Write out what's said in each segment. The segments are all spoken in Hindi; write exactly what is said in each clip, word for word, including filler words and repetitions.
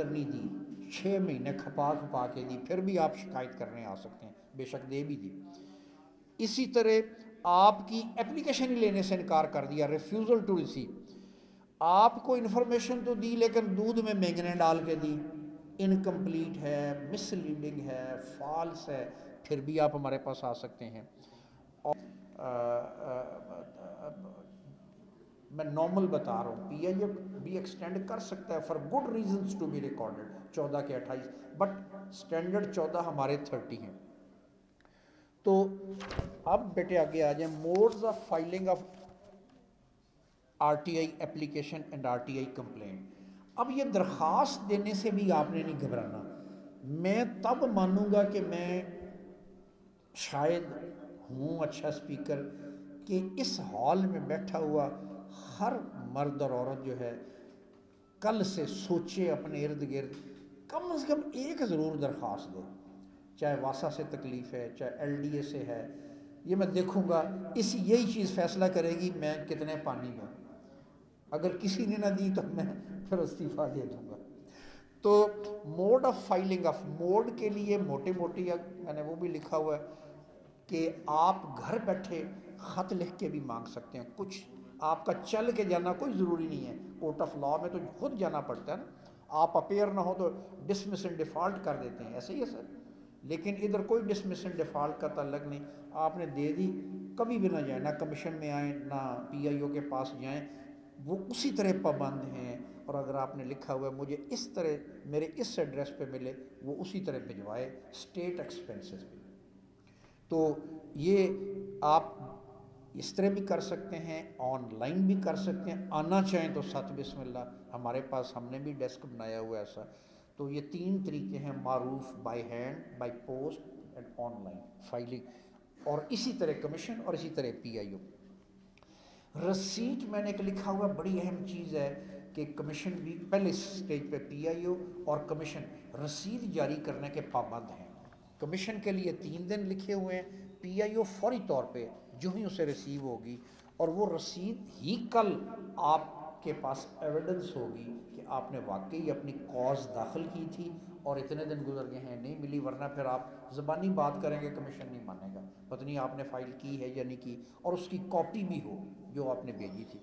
बदलनी दी, छः महीने खपा खपा के दी, फिर भी आप शिकायत करने आ सकते हैं, बेशक दे भी दी। इसी तरह आपकी एप्लीकेशन ही लेने से इनकार कर दिया, रिफ्यूज़ल टू रिसीव, आपको इन्फॉर्मेशन तो दी लेकिन दूध में मेंगने डाल के दी, इनकम्प्लीट है, मिसलीडिंग है, फॉल्स है, फिर भी आप हमारे पास आ सकते हैं। और आ, आ, आ, मैं नॉर्मल बता रहा हूँ, पी आई एफ भी एक्सटेंड कर सकता है for good reasons to be recorded चौदह के अट्ठाईस, बट स्टैंडर्ड चौदह हमारे थर्टी हैं। तो अब बेटे आगे आ जाए, modes of filing of R T I application and R T I complaint. अब ये दरख्वास्त देने से भी आपने नहीं घबराना। मैं तब मानूंगा कि मैं शायद हूँ अच्छा स्पीकर कि इस हॉल में बैठा हुआ हर मर्द और औरत जो है कल से सोचे अपने इर्द गिर्द, कम से कम एक ज़रूर दरख्वास्त दो, चाहे वासा से तकलीफ़ है, चाहे एलडीए से है, ये मैं देखूँगा, इस यही चीज़ फैसला करेगी मैं कितने पानी में। अगर किसी ने ना दी तो मैं फिर इस्तीफ़ा दे दूँगा। तो mode of filing of, mode के लिए मोटे मोटी मैंने वो भी लिखा हुआ है कि आप घर बैठे ख़त लिख के भी मांग सकते हैं, कुछ आपका चल के जाना कोई ज़रूरी नहीं है, कोर्ट ऑफ लॉ में तो खुद जाना पड़ता है ना, आप अपेयर ना हो तो डिसमिस एंड डिफ़ॉल्ट कर देते हैं, ऐसे ही है सर, लेकिन इधर कोई डिसमिस एंड डिफ़ॉल्ट का ताल्लुक नहीं, आपने दे दी, कभी भी ना जाए, ना कमीशन में आए, ना पी आई ओ के पास जाएँ, वो उसी तरह पाबंद हैं। और अगर आपने लिखा हुआ है मुझे इस तरह मेरे इस एड्रेस पे मिले, वो उसी तरह भिजवाए, स्टेट एक्सपेंसेस पे। तो ये आप इस तरह भी कर सकते हैं, ऑनलाइन भी कर सकते हैं, आना चाहें तो साथ बिस्मिल्लाह हमारे पास, हमने भी डेस्क बनाया हुआ है ऐसा। तो ये तीन तरीके हैं, मारूफ, by hand, by post and online filing, और इसी तरह कमीशन और इसी तरह पी आई ओ। रसीट मैंने एक लिखा हुआ बड़ी अहम चीज़ है कि कमीशन भी पहले स्टेज पे पी आई ओ और कमीशन रसीद जारी करने के पाबंद हैं। कमीशन के लिए तीन दिन लिखे हुए हैं, पी आई ओ फौरी तौर पे जो ही उसे रिसीव होगी, और वो रसीद ही कल आपके पास एविडेंस होगी कि आपने वाकई अपनी कॉज दाखिल की थी और इतने दिन गुजर गए हैं नहीं मिली, वरना फिर आप ज़बानी बात करेंगे कमीशन नहीं मानेगा, पता नहीं आपने फ़ाइल की है या नहीं की, और उसकी कॉपी भी हो जो आपने भेजी थी।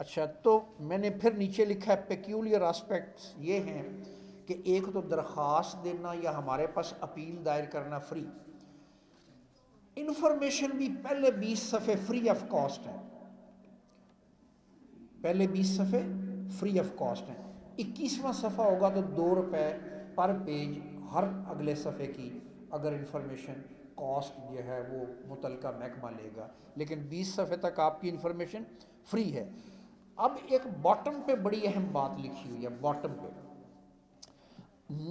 अच्छा, तो मैंने फिर नीचे लिखा है पेक्यूलियर एस्पेक्ट्स ये हैं कि एक तो दरख्वास्त देना या हमारे पास अपील दायर करना फ्री, इन्फॉर्मेशन भी पहले बीस सफ़े फ्री ऑफ कॉस्ट है, पहले बीस सफ़े फ्री ऑफ कॉस्ट है, इक्कीसवां सफ़ा होगा तो दो रुपये पर पेज हर अगले सफ़े की अगर इन्फॉर्मेशन कॉस्ट जो है वो मुतलका महकमा लेगा, लेकिन बीस सफ़े तक आपकी इन्फॉर्मेशन फ्री है। अब एक बॉटम पे बड़ी अहम बात लिखी हुई है, बॉटम पे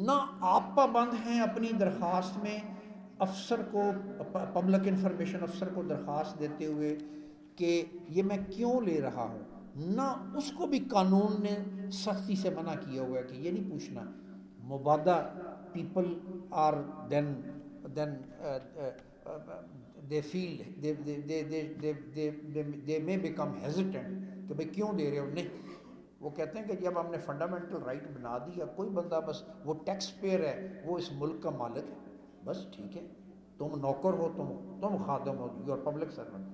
ना आप पाबंद हैं अपनी दरख्वास्त में अफसर को, पब्लिक इन्फॉर्मेशन अफसर को दरख्वास्त देते हुए कि ये मैं क्यों ले रहा हूँ, ना उसको भी कानून ने सख्ती से मना किया हुआ है कि ये नहीं पूछना, मुबादा people are then then they feel they they they they they may become hesitant कि भाई क्यों दे रहे हो, नहीं, वो कहते हैं कि जब हमने फंडामेंटल राइट बना दिया, कोई बंदा बस वो टैक्स पेयर है, वो इस मुल्क का मालिक है, बस ठीक है, तुम नौकर हो, तुम तुम खादम हो, यू आर पब्लिक सर्वेंट,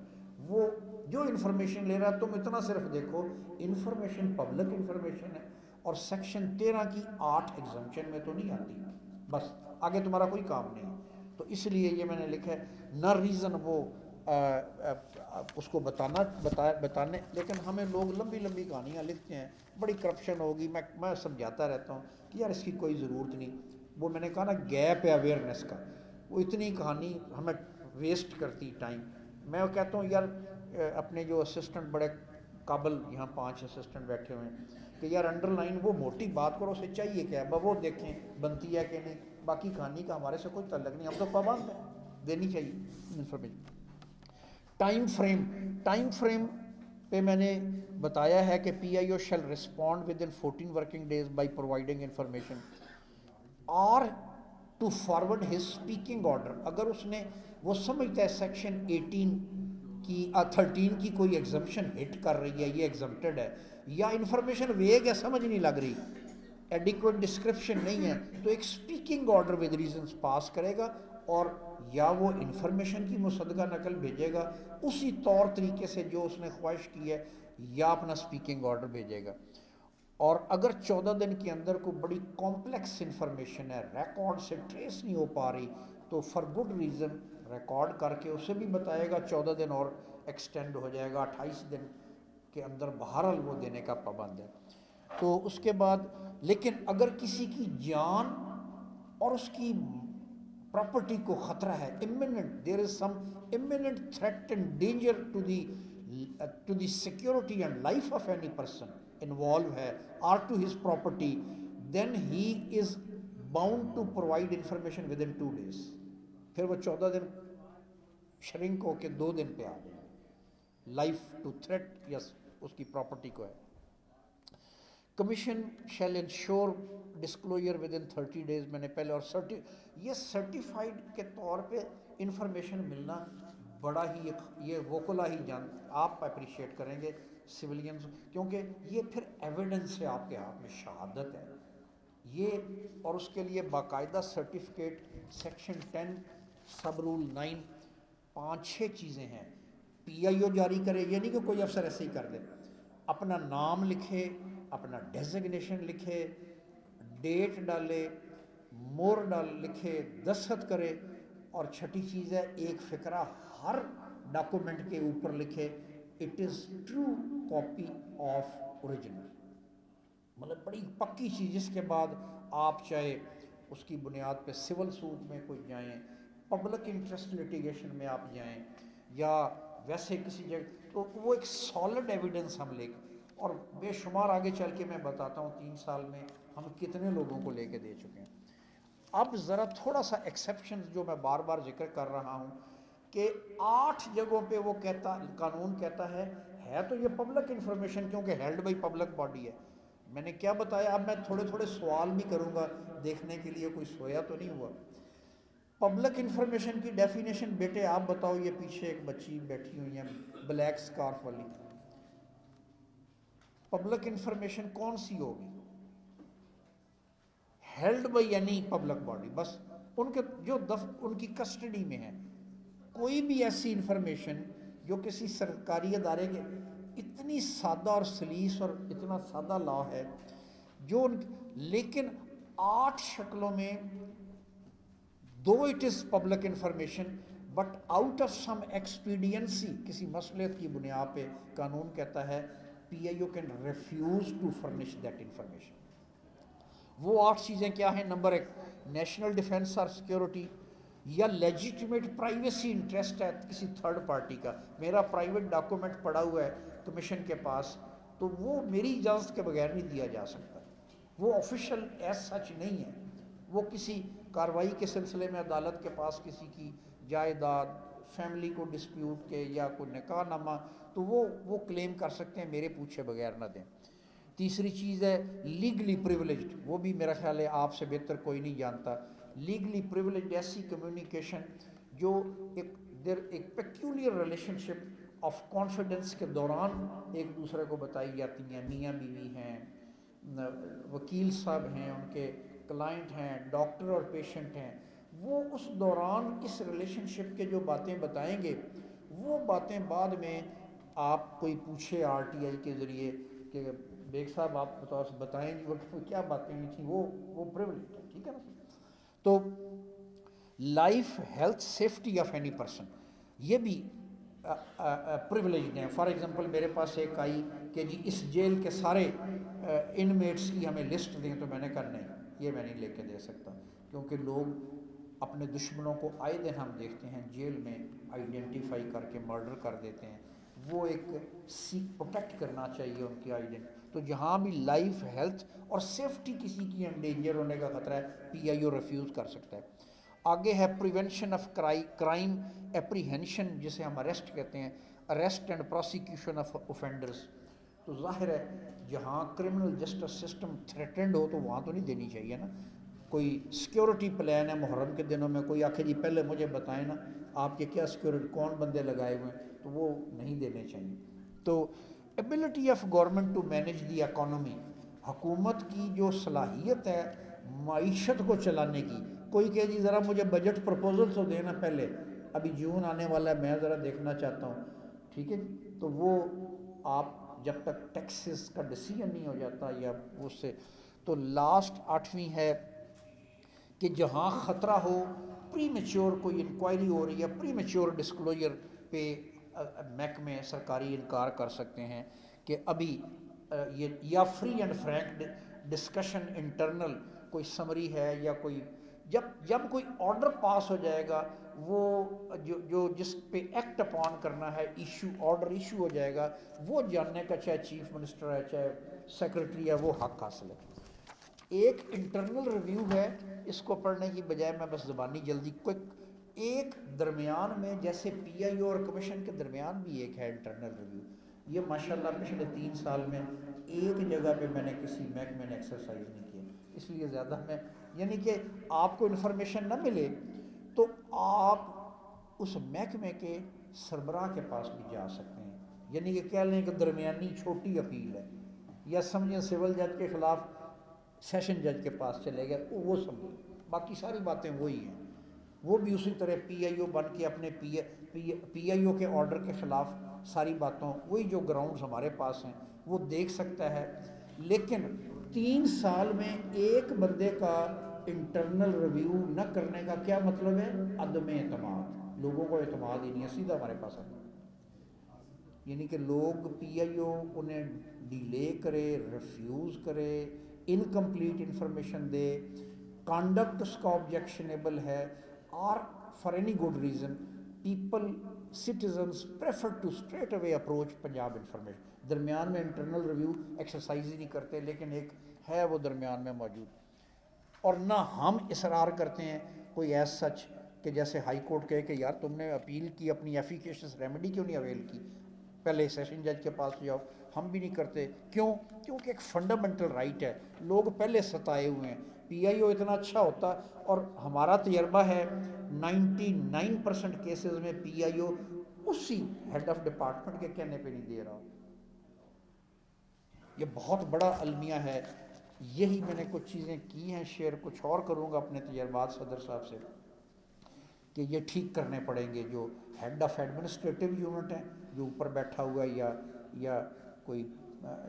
वो जो इन्फॉर्मेशन ले रहा है तुम इतना सिर्फ देखो, इन्फॉर्मेशन पब्लिक इन्फॉर्मेशन है और सेक्शन तेरह की आठ एग्जम्पशन में तो नहीं आती, बस आगे तुम्हारा कोई काम नहीं है। तो इसलिए ये मैंने लिखा है ना, रीज़न वो आ, आ, आ, उसको बताना बता बताने लेकिन हमें लोग लंबी लंबी कहानियाँ लिखते हैं, बड़ी करप्शन होगी, मैं मैं समझाता रहता हूँ कि यार इसकी कोई ज़रूरत नहीं, वो मैंने कहा ना गैप है अवेयरनेस का, वो इतनी कहानी हमें वेस्ट करती टाइम। मैं वो कहता हूँ यार अपने जो असिस्टेंट बड़े काबिल यहाँ पांच असिस्टेंट बैठे हुए हैं कि यार अंडरलाइन वो मोटी बात करो, उसे चाहिए क्या है, वो देखें बनती है कि नहीं, बाकी कहानी का हमारे से कोई तल्लुक नहीं, हम तो पाबंद हैं, देनी चाहिए information. Time frame, time frame पे मैंने बताया है कि P I O shall respond within fourteen working days by providing information और to forward his speaking order. अगर उसने वो समझता है सेक्शन अठारह की थर्टीन की कोई एग्जम्पशन हिट कर रही है, ये एग्जम्प्टेड है, या इन्फॉर्मेशन वेग है समझ नहीं लग रही, एडिक्वेट डिस्क्रिप्शन नहीं है तो एक speaking order with reasons pass करेगा और या वो इन्फॉर्मेशन की मुसद्दक़ा नकल भेजेगा उसी तौर तरीके से जो उसने ख्वाहिश की है, या अपना स्पीकिंग ऑर्डर भेजेगा। और अगर चौदह दिन के अंदर को बड़ी कॉम्प्लेक्स इन्फॉर्मेशन है, रिकॉर्ड से ट्रेस नहीं हो पा रही, तो फॉर गुड रीज़न रिकॉर्ड करके उसे भी बताएगा, चौदह दिन और एक्सटेंड हो जाएगा, अट्ठाईस दिन के अंदर बहरहाल वो देने का पाबंद है। तो उसके बाद लेकिन अगर किसी की जान और उसकी प्रॉपर्टी को ख़तरा है, imminent, there is some imminent threat and danger to the to the security and life of any person involve है or to his property, then he is bound to provide information within two days. फिर वो चौदह दिन श्रिंक होके दो दिन पे आ जाए। लाइफ टू थ्रेट, यस, उसकी प्रॉपर्टी को है। Commission shall ensure disclosure within thirty days, मैंने पहले, और सर्टि ये सर्टिफाइड के तौर पे इंफॉर्मेशन मिलना बड़ा ही, ये वोकला ही जान आप अप्रिशिएट करेंगे सिविलियंस, क्योंकि ये फिर एविडेंस है आपके हाथ में, शहादत है ये। और उसके लिए बाकायदा certificate section ten sub rule nine पाँच छः चीज़ें हैं। पी आई ओ जारी करे, ये नहीं कि कोई अफसर ऐसे ही कर दे, अपना नाम लिखे, अपना डेजिग्नेशन लिखे, डेट डाले, मोर डाल लिखे, दस्तखत करे, और छठी चीज़ है एक फ़िकरा हर डॉक्यूमेंट के ऊपर लिखे, it is true copy of original. मतलब बड़ी पक्की चीज़, जिसके बाद आप चाहे उसकी बुनियाद पे सिविल सूट में कोई जाएं, पब्लिक इंटरेस्ट लिटिगेशन में आप जाएं, या वैसे किसी जगह, तो वो एक सॉलिड एविडेंस हम लेके, और बेशुमार आगे चल के मैं बताता हूँ तीन साल में हम कितने लोगों को लेके दे चुके हैं। अब ज़रा थोड़ा सा एक्सेप्शन जो मैं बार बार जिक्र कर रहा हूँ कि आठ जगहों पे वो कहता, कानून कहता है है तो ये पब्लिक इंफॉर्मेशन क्योंकि हेल्ड बाई पब्लिक बॉडी है। मैंने क्या बताया, अब मैं थोड़े थोड़े सवाल भी करूँगा देखने के लिए कोई सोया तो नहीं हुआ। पब्लिक इंफॉर्मेशन की डेफिनेशन, बेटे आप बताओ, ये पीछे एक बच्ची बैठी हुई है ब्लैक स्कार्फ वाली, पब्लिक इंफॉर्मेशन कौन सी होगी? Held by any public body, बस उनके जो दफ उनकी कस्टडी में है। कोई भी ऐसी इंफॉर्मेशन जो किसी सरकारी अदारे के, इतनी सादा और सलीस और इतना सादा लॉ है जो उन, लेकिन आठ शक्लों में दो it is public information, but out of some expediency, किसी मसले की बुनियाद पे कानून कहता है PIO can refuse to furnish that information. वो आठ चीज़ें क्या हैं? नंबर एक, नेशनल डिफेंस और सिक्योरिटी, या लेजिटिमेट प्राइवेसी इंटरेस्ट है किसी थर्ड पार्टी का, मेरा प्राइवेट डॉक्यूमेंट पड़ा हुआ है कमीशन के पास तो वो मेरी इजाज़त के बगैर नहीं दिया जा सकता, वो ऑफिशियल एज सच नहीं है, वो किसी कार्रवाई के सिलसिले में अदालत के पास किसी की जायदाद, फैमिली को डिस्प्यूट के, या कोई निकाहनामा, तो वो वो क्लेम कर सकते हैं मेरे पूछे बगैर ना दें। तीसरी चीज़ है लीगली प्रिविलेज्ड, वो भी मेरा ख्याल है आपसे बेहतर कोई नहीं जानता। लीगली प्रिविलेज्ड ऐसी कम्युनिकेशन जो एक देर एक पेक्यूलियर रिलेशनशिप ऑफ कॉन्फिडेंस के दौरान एक दूसरे को बताई जाती हैं, मियाँ बीवी हैं, वकील साहब हैं, उनके क्लाइंट हैं, डॉक्टर और पेशेंट हैं, वो उस दौरान इस रिलेशनशिप के जो बातें बताएंगे वो बातें बाद में आप कोई पूछे आरटीआई के ज़रिए कि बेग साहब आप बताओ बताएं वो क्या बातें हुई थी, वो वो प्रिविलेज है, ठीक है ना। तो life health safety of any person, ये भी प्रिविलेज है। फॉर एग्जांपल मेरे पास एक आई कि जी इस जेल के सारे इनमेट्स की हमें लिस्ट दें, तो मैंने कहा नहीं, ये मैं नहीं लेके दे सकता, क्योंकि लोग अपने दुश्मनों को आए दिन हम देखते हैं जेल में आइडेंटिफाई करके मर्डर कर देते हैं, वो एक सीख प्रोटेक्ट करना चाहिए उनकी आइडेंटिटी। तो जहाँ भी लाइफ हेल्थ और सेफ्टी किसी की एंडेंजर होने का खतरा है, पी आई ओ रिफ्यूज़ कर सकता है। आगे है prevention of cri crime apprehension, जिसे हम अरेस्ट कहते हैं, arrest and prosecution of offenders. तो जाहिर है जहाँ क्रिमिनल जस्टिस सिस्टम थ्रेटेंड हो तो वहाँ तो नहीं देनी चाहिए ना। कोई सिक्योरिटी प्लान है मुहर्रम के दिनों में, कोई आखिर जी पहले मुझे बताएं ना आपके क्या सिक्योरिटी, कौन बंदे लगाए हुए हैं, तो वो नहीं देने चाहिए। तो ability of government to manage the economy, हुकूमत की जो सलाहियत है माईशत को चलाने की, कोई कहे जी ज़रा मुझे बजट प्रपोजल तो देना पहले, अभी जून आने वाला है, मैं ज़रा देखना चाहता हूँ, ठीक है। तो वो आप जब तक टैक्सेस का डिसीजन नहीं हो जाता या उससे, तो लास्ट आठवीं है कि जहाँ ख़तरा हो प्री मेच्योर कोई इंक्वायरी हो रही है, प्री मेच्योर डिस्क्लोजर पे महकमे सरकारी इनकार कर सकते हैं कि अभी ये, या free and frank discussion internal कोई समरी है या कोई, जब जब कोई ऑर्डर पास हो जाएगा वो जो जो जिस पे एक्ट अपॉन करना है, इशू ऑर्डर इशू हो जाएगा, वो जानने का चाहे चीफ मिनिस्टर है चाहे सेक्रेटरी है वो हक हासिल है। एक इंटरनल रिव्यू है, इसको पढ़ने की बजाय मैं बस ज़बानी जल्दी क्विक, एक दरमियान में जैसे पी आई ओ और कमीशन के दरमियान भी एक है इंटरनल रिव्यू, ये माशाल्लाह पिछले तीन साल में एक जगह पे मैंने किसी महकमे ने एक्सरसाइज नहीं किया, इसलिए ज़्यादा मैं, यानी कि आपको इन्फॉर्मेशन ना मिले तो आप उस महकमे के सरबराह के पास भी जा सकते हैं, यानी कि कह लें कि दरमियानी छोटी अपील है, या समझें सिविल जज के ख़िलाफ़ सेशन जज के पास चले गए, वो समझें, बाकी सारी बातें वही हैं। वो भी उसी तरह पी आई ओ बन के अपने पी पी आई ओ के ऑर्डर के ख़िलाफ़ सारी बातों, वही जो ग्राउंड्स हमारे पास हैं वो देख सकता है, लेकिन तीन साल में एक बंदे का इंटरनल रिव्यू न करने का क्या मतलब है, अदम एतमाद, लोगों को एतमाद ही नहीं है, सीधा हमारे पास आता है, यानी कि लोग पी आई ओ उन्हें डिले करे, रिफ्यूज़ करे, इनकम्प्लीट इंफॉर्मेशन दे, कंडक्ट उसका ऑब्जेक्शनेबल है, और for any good reason people citizens prefer to straight away approach Punjab information, दरमियान में इंटरनल रिव्यू एक्सरसाइज ही नहीं करते, लेकिन एक है वो दरमियान में मौजूद, और ना हम इसरार करते हैं कोई एज सच कि जैसे हाई कोर्ट कहे कि यार तुमने अपील की, अपनी एफिकेशियस रेमेडी क्यों नहीं अवेल की, पहले सेशन जज के पास जाओ, हम भी नहीं करते, क्यों, क्योंकि एक फंडामेंटल राइट है, लोग पहले सताए हुए हैं। पी आई ओ इतना अच्छा होता, और हमारा तजर्बा है निन्यानवे परसेंट केसेस में पी आई ओ उसी हेड ऑफ डिपार्टमेंट के कहने पे नहीं दे रहा हो, ये बहुत बड़ा अलमिया है। यही मैंने कुछ चीज़ें की हैं शेयर, कुछ और करूँगा अपने तजर्बात सदर साहब से कि ये ठीक करने पड़ेंगे, जो हेड ऑफ एडमिनिस्ट्रेटिव यूनिट है, जो ऊपर बैठा हुआ या या कोई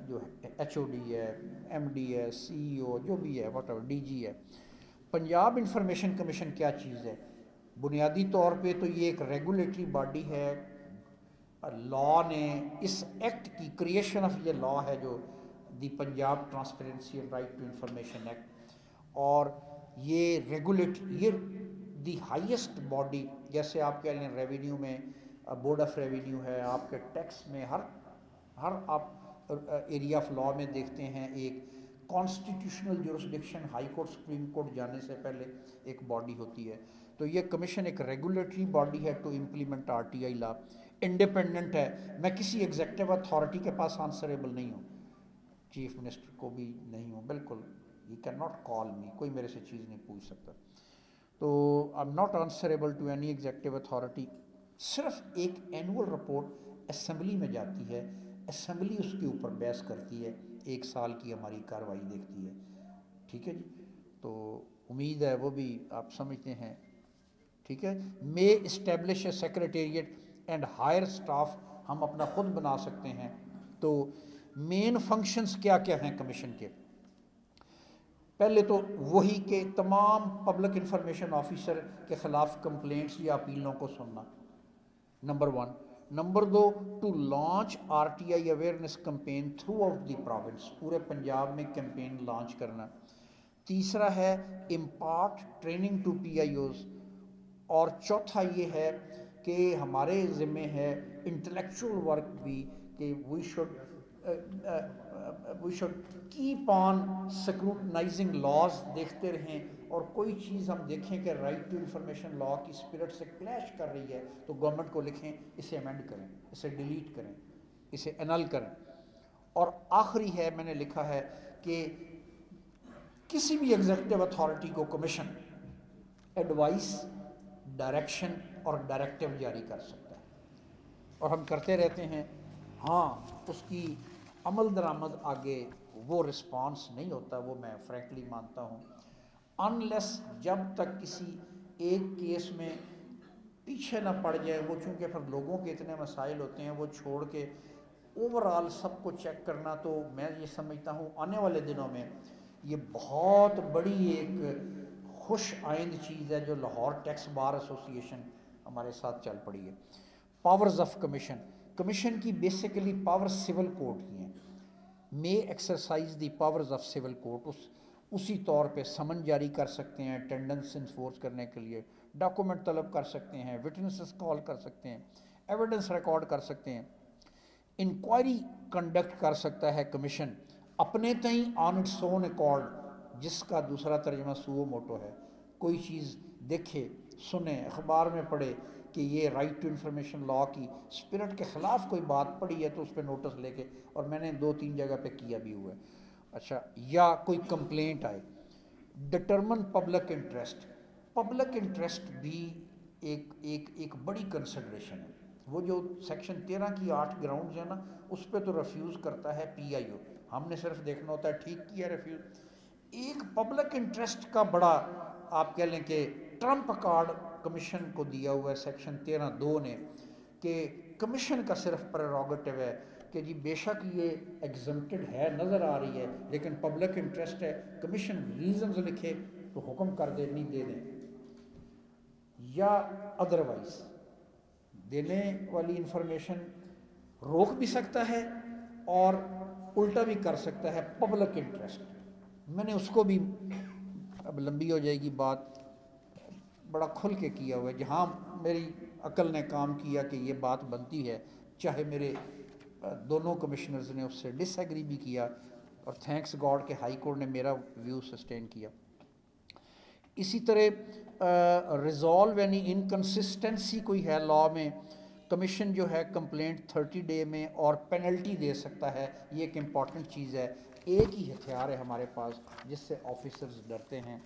जो एच ओ डी है, एम डी है, सी ई ओ जो भी है, वट एवर डी जी है। पंजाब इंफॉर्मेशन कमीशन क्या चीज़ है, बुनियादी तौर पे तो ये एक रेगुलेटरी बॉडी है, लॉ ने इस एक्ट की क्रिएशन ऑफ ये लॉ है जो the Punjab transparency and right to information act, और ये रेगुलेट ये दी हाईएस्ट बॉडी, जैसे आप कह लें रेवेन्यू में बोर्ड ऑफ रेवेन्यू है, आपके टैक्स में हर हर आप एरिया ऑफ लॉ में देखते हैं एक constitutional jurisdiction, high court supreme court जाने से पहले एक बॉडी होती है। तो ये कमीशन एक रेगुलेटरी बॉडी है to implement R T I law, independent है, मैं किसी एग्जेक्टिव अथॉरिटी के पास आंसरेबल नहीं हूँ, चीफ मिनिस्टर को भी नहीं हूँ, बिल्कुल you can not call me, कोई मेरे से चीज़ नहीं पूछ सकता, तो I am not answerable to any executive authority. सिर्फ एक एनुअल रिपोर्ट असम्बली में जाती है, असम्बली उसके ऊपर बहस करती है, एक साल की हमारी कार्रवाई देखती है, ठीक है जी। तो उम्मीद है वो भी आप समझते हैं, ठीक है। May establish a secretariat and hire staff हम अपना खुद बना सकते हैं। तो मेन फंक्शंस क्या क्या हैं कमीशन के, पहले तो वही के तमाम पब्लिक इंफॉर्मेशन ऑफिसर के ख़िलाफ़ कंप्लेंट्स या अपीलों को सुनना, नंबर वन। नंबर दो, to launch RTI awareness campaign throughout the province, पूरे पंजाब में कैंपेन लॉन्च करना। तीसरा है इम्पार्ट ट्रेनिंग टू पीआईओज़, और चौथा ये है कि हमारे ज़िम्मे है इंटेलेक्चुअल वर्क भी, कि we should we should keep on scrutinising laws, देखते रहें, और कोई चीज़ हम देखें कि राइट टू इंफॉर्मेशन लॉ की स्पिरिट से क्लैश कर रही है तो गवर्नमेंट को लिखें इसे अमेंड करें, इसे डिलीट करें, इसे एनल करें। और आखिरी है, मैंने लिखा है कि किसी भी एग्जेक्टिव अथॉरिटी को कमीशन एडवाइस, डायरेक्शन और डायरेक्टिव जारी कर सकता है, और हम करते रहते हैं, हाँ उसकी अमल दरामद आगे वो रिस्पॉन्स नहीं होता, वो मैं फ्रैंकली मानता हूँ। अनलेस जब तक किसी एक केस में पीछे ना पड़ जाए, वो चूँकि फिर लोगों के इतने मसाइल होते हैं, वो छोड़ के ओवरऑल सबको चेक करना, तो मैं ये समझता हूँ आने वाले दिनों में ये बहुत बड़ी एक खुश आइंद चीज़ है जो लाहौर टैक्स बार एसोसिएशन हमारे साथ चल पड़ी है। पावर्स ऑफ कमीशन, कमीशन की बेसिकली पावर सिविल कोड की हैं। May exercise the powers of civil code, उस उसी तौर पे समन जारी कर सकते हैं अटेंडेंस इन्फोर्स करने के लिए, डॉक्यूमेंट तलब कर सकते हैं, विटनेसेस कॉल कर सकते हैं, एविडेंस रिकॉर्ड कर सकते हैं, इंक्वायरी कंडक्ट कर सकता है कमीशन अपने तई ऑन इट्स ओन अकॉर्ड, जिसका दूसरा तर्जमा सुओ मोटो है। कोई चीज़ देखे, सुने, अखबार में पढ़े कि ये राइट टू इंफॉर्मेशन लॉ की स्पिरिट के ख़िलाफ़ कोई बात पड़ी है, तो उस पर नोटिस लेके, और मैंने दो तीन जगह पे किया भी हुआ है। अच्छा, या कोई कंप्लेंट आए। Determine public interest, public interest भी एक एक एक बड़ी कंसिडरेशन है। वो जो सेक्शन तेरह की आठ ग्राउंड है ना, उस पर तो रिफ्यूज़ करता है पी आई ओ, हमने सिर्फ देखना होता है ठीक किया रिफ्यूज़। एक पब्लिक इंटरेस्ट का बड़ा, आप कह लें कि ट्रम्प कार्ड कमीशन को दिया हुआ है सेक्शन तेरह दो ने, कि कमीशन का सिर्फ प्रेरोगेटिव है कि जी बेशक ये एग्जम्प्टेड है, नज़र आ रही है, लेकिन पब्लिक इंटरेस्ट है, कमीशन रीजंस लिखे तो हुक्म कर दे, नहीं दे दें। या अदरवाइज देने वाली इंफॉर्मेशन रोक भी सकता है और उल्टा भी कर सकता है पब्लिक इंटरेस्ट। मैंने उसको भी, अब लंबी हो जाएगी बात, बड़ा खुल के किया हुआ है। जहाँ मेरी अकल ने काम किया कि ये बात बनती है, चाहे मेरे दोनों कमिश्नर्स ने उससे डिसएग्री भी किया, और थैंक्स गॉड के हाई कोर्ट ने मेरा व्यू सस्टेन किया। इसी तरह रिजॉल्व यानी इनकन्सिस्टेंसी कोई है लॉ में, कमीशन जो है कंप्लेंट थर्टी डे में और पेनल्टी दे सकता है। ये एक इम्पॉर्टेंट चीज़ है, एक ही हथियार है हमारे पास जिससे ऑफिसर्स डरते हैं।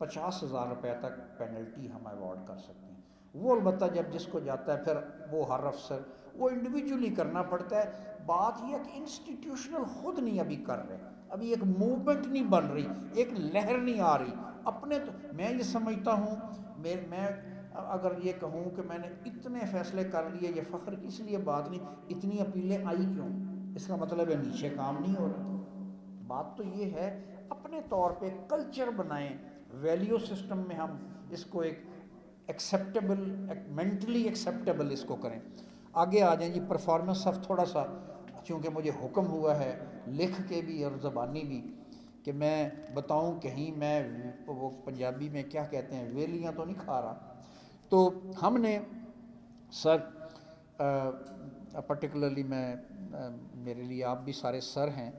पचास हज़ार रुपये तक पेनल्टी हम अवॉर्ड कर सकते हैं। वो अलबत्ता जब जिसको जाता है, फिर वो हर अफसर वो इंडिविजुअली करना पड़ता है। बात यह कि इंस्टीट्यूशनल खुद नहीं अभी कर रहे, अभी एक मूवमेंट नहीं बन रही, एक लहर नहीं आ रही अपने। तो मैं ये समझता हूँ, मैं मैं अगर ये कहूँ कि मैंने इतने फैसले कर लिए, ये फ़ख्र की इसलिए बात नहीं, इतनी अपीलें आई क्यों, इसका मतलब है नीचे काम नहीं हो रहा। बात तो ये है अपने तौर पर कल्चर बनाएँ, वैल्यू सिस्टम में हम इसको एक एक्सेप्टेबल, मेंटली एक्सेप्टेबल इसको करें। आगे आ जाएँ जी, परफॉर्मेंस ऑफ, थोड़ा सा चूँकि मुझे हुक्म हुआ है लिख के भी और ज़बानी भी, कि मैं बताऊं कहीं मैं वो पंजाबी में क्या कहते हैं, वेलियाँ तो नहीं खा रहा। तो हमने सर पर्टिकुलरली, मैं आ, मेरे लिए आप भी सारे सर हैं,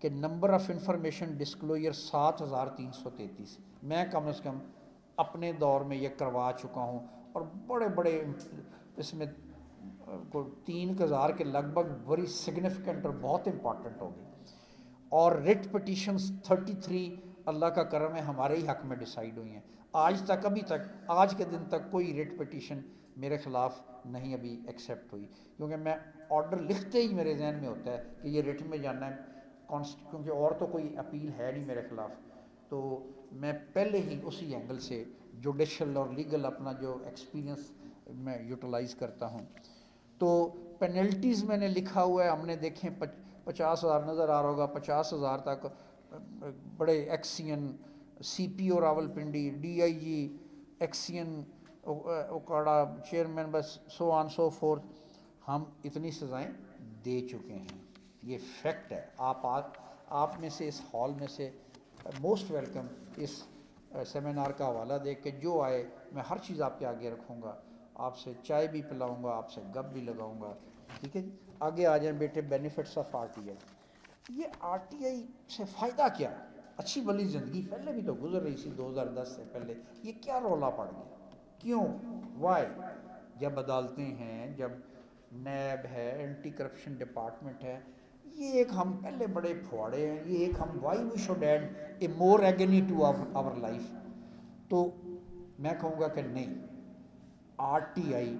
कि नंबर ऑफ़ इंफॉर्मेशन डिस्क्लोजर सात हज़ार तीन सौ तैंतीस, मैं कम से कम अपने दौर में ये करवा चुका हूँ, और बड़े बड़े इसमें को तीन हज़ार के लगभग बड़ी सिग्निफिकेंट और बहुत इम्पॉर्टेंट होगी। और रिट पटिशंस तैंतीस अल्लाह का करम है हमारे ही हक में डिसाइड हुई हैं। आज तक, अभी तक, आज के दिन तक कोई रिट पटिशन मेरे ख़िलाफ़ नहीं अभी एक्सेप्ट हुई, क्योंकि मैं ऑर्डर लिखते ही मेरे जहन में होता है कि ये रिट में जाना है, क्योंकि और तो कोई अपील है नहीं मेरे ख़िलाफ़। तो मैं पहले ही उसी एंगल से जुडिशल और लीगल अपना जो एक्सपीरियंस मैं यूटिलाइज़ करता हूँ। तो पेनल्टीज़ मैंने लिखा हुआ है, हमने देखें पच, पचास हज़ार नज़र आ रहा होगा, पचास हज़ार तक बड़े XEN, CPO Rawalpindi, DIG, XEN Okara chairman, बस सो ऑन सो फोर्थ, हम इतनी सज़ाएँ दे चुके हैं। ये फैक्ट है। आप आ, आप में से, इस हॉल में से मोस्ट वेलकम, इस सेमिनार का हवाला देख के जो आए, मैं हर चीज़ आपके आगे रखूँगा, आपसे चाय भी पिलाऊँगा, आपसे गप भी लगाऊँगा। ठीक है, आगे आ जाए बेटे, बेनिफिट्स ऑफ आरटीआई। ये आरटीआई से फ़ायदा क्या है? अच्छी भली ज़िंदगी पहले भी तो गुजर रही थी दो हज़ार दस से पहले, ये क्या रौला पड़ गया, क्यों, वाई? जब अदालतें हैं, जब नैब है, एंटी करप्शन डिपार्टमेंट है, ये एक हम पहले बड़े फुआड़े हैं, ये एक हम, why we should add a more agony to our life. तो मैं कहूँगा कि नहीं, आरटीआई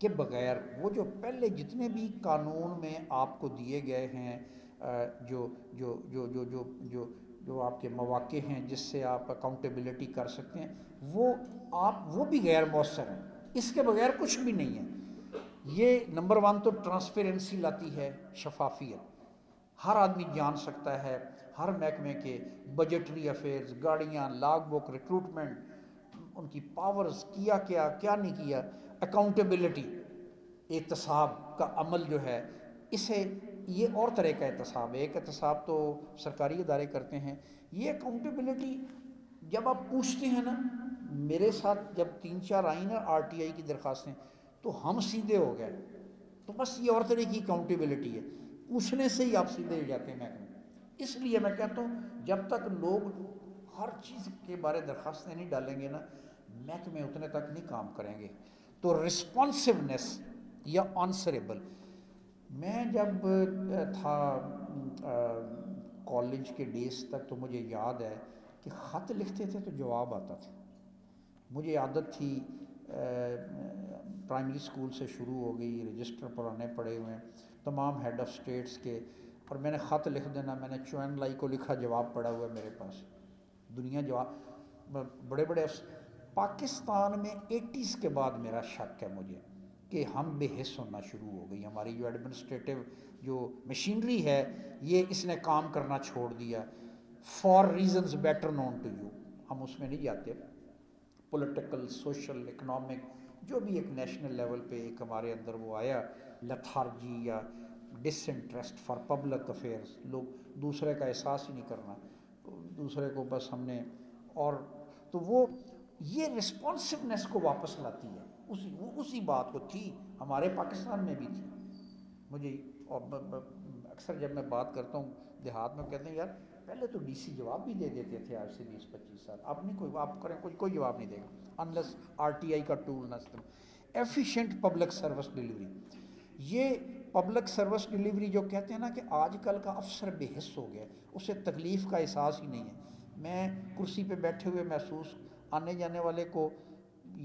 के बगैर वो जो पहले जितने भी कानून में आपको दिए गए हैं जो जो जो जो जो जो जो आपके मौक़े हैं जिससे आप अकाउंटेबिलिटी कर सकते हैं, वो आप वो भी गैर मौसर हैं। इसके बगैर कुछ भी नहीं है। ये नंबर वन तो ट्रांसपेरेंसी लाती है, शफाफियत। हर आदमी जान सकता है हर महकमे के बजटरी अफेयर्स, गाड़ियाँ, लाग बुक, रिक्रूटमेंट, उनकी पावर्स, किया क्या क्या नहीं किया, अकाउंटेबिलिटी, एहतसाब का अमल जो है, इसे ये और तरह का एहतसाब है। एक एहतसाब तो सरकारी इदारे करते हैं, ये अकाउंटेबिलिटी जब आप पूछते हैं ना, मेरे साथ जब तीन चार आई ना आर टी आई की दरख्वास्तें, तो हम सीधे हो गए। तो बस ये और तरह की अकाउंटेबिलिटी है, पूछने से ही आप सीधे हो जाते हैं महकमे। इसलिए मैं कहता हूँ जब तक लोग हर चीज़ के बारे दरख्वास्तें नहीं डालेंगे ना, महकमे उतने तक नहीं काम करेंगे। तो रिस्पॉन्सिवनेस या आंसरेबल, मैं जब था कॉलेज के डेज तक तो मुझे याद है कि ख़त लिखते थे तो जवाब आता था। मुझे आदत थी, प्राइमरी स्कूल से शुरू हो गई, रजिस्टर पुराने पड़े हुए हैं तमाम हेड ऑफ़ स्टेट्स के, और मैंने ख़त लिख देना। मैंने चुन लाई को लिखा, जवाब पड़ा हुआ है मेरे पास। दुनिया जवाब, बड़े बड़े पाकिस्तान में एटीज़ के बाद मेरा शक है मुझे कि हम बेहिस होना शुरू हो गई। हमारी जो एडमिनिस्ट्रेटिव जो मशीनरी है, ये इसने काम करना छोड़ दिया। For reasons better known to you, हम उसमें नहीं जाते। पॉलिटिकल, सोशल, इकनॉमिक, जो भी एक नेशनल लेवल पे एक हमारे अंदर वो आया, लथार्जी या डिसइंटरेस्ट फॉर पब्लिक अफेयर्स, लोग दूसरे का एहसास ही नहीं करना, दूसरे को बस हमने, और तो वो ये रिस्पॉन्सिवनेस को वापस लाती है। उसी वो उसी बात को थी, हमारे पाकिस्तान में भी थी। मुझे अक्सर जब मैं बात करता हूँ देहात में, कहते हैं यार पहले तो डीसी जवाब भी दे देते थे आज से बीस पच्चीस साल, अब नहीं, कोई आप करें कोई कोई जवाब नहीं देगा अनलेस आरटीआई का टूल ना इस्तेमाल। एफिशिएंट पब्लिक सर्विस डिलीवरी, ये पब्लिक सर्विस डिलीवरी जो कहते हैं ना कि आजकल का अफसर बेहिस हो गया, उसे तकलीफ़ का एहसास ही नहीं है। मैं कुर्सी पर बैठे हुए महसूस, आने जाने वाले को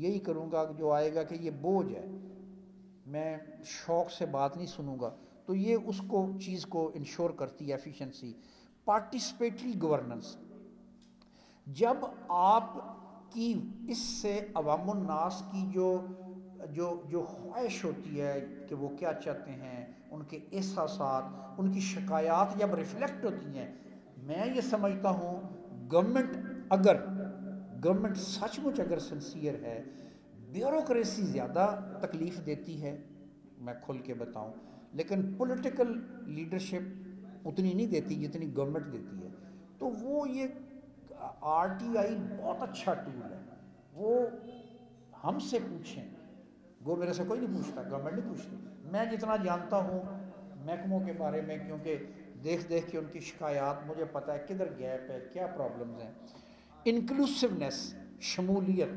यही करूँगा जो आएगा कि ये बोझ है, मैं शौक़ से बात नहीं सुनूँगा। तो ये उसको चीज़ को इंश्योर करती है एफिशिएंसी। पार्टिसिपेटरी गवर्नेंस, जब आप की इससे अवामुन नास की जो जो जो ख्वाहिश होती है कि वो क्या चाहते हैं, उनके एहसासात, उनकी शिकायत जब रिफ्लेक्ट होती हैं, मैं ये समझता हूँ गवर्नमेंट अगर गवर्नमेंट सचमुच अगर सिंसियर है, ब्यूरोक्रेसी ज़्यादा तकलीफ़ देती है, मैं खुल के बताऊं, लेकिन पॉलिटिकल लीडरशिप उतनी नहीं देती जितनी गवर्नमेंट देती है। तो वो ये आरटीआई बहुत अच्छा टूल है। वो हमसे पूछें, वो मेरे से कोई नहीं पूछता, गवर्नमेंट नहीं पूछती। मैं जितना जानता हूँ महकमों के बारे में, क्योंकि देख देख के उनकी शिकायत मुझे पता है किधर गैप है, क्या प्रॉब्लम्स हैं। इंक्लूसिवनेस, शमूलियत,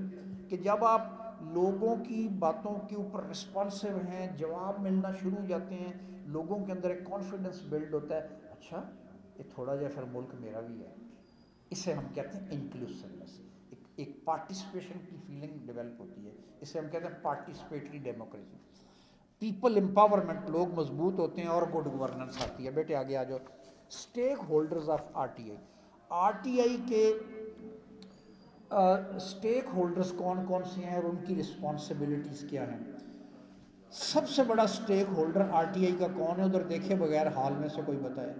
कि जब आप लोगों की बातों के ऊपर रिस्पॉन्सिव हैं, जवाब मिलना शुरू हो जाते हैं, लोगों के अंदर एक कॉन्फिडेंस बिल्ड होता है, अच्छा ये थोड़ा जैसा फिर मुल्क मेरा भी है। इसे हम कहते हैं इंक्लूसिवनेस, एक, एक पार्टिसिपेशन की फीलिंग डेवलप होती है, इसे हम कहते हैं पार्टिसिपेटरी डेमोक्रेसी। पीपल एम्पावरमेंट, लोग मजबूत होते हैं और गुड गवर्नेंस आती है। बेटे आगे आ जाओ। Stakeholders of R T I, R T I के स्टेक होल्डर्स कौन कौन से हैं और उनकी रिस्पॉन्सिबिलिटीज़ क्या हैं। सबसे बड़ा स्टेक होल्डर आरटीआई का कौन है, उधर देखे बगैर हाल में से कोई बताए।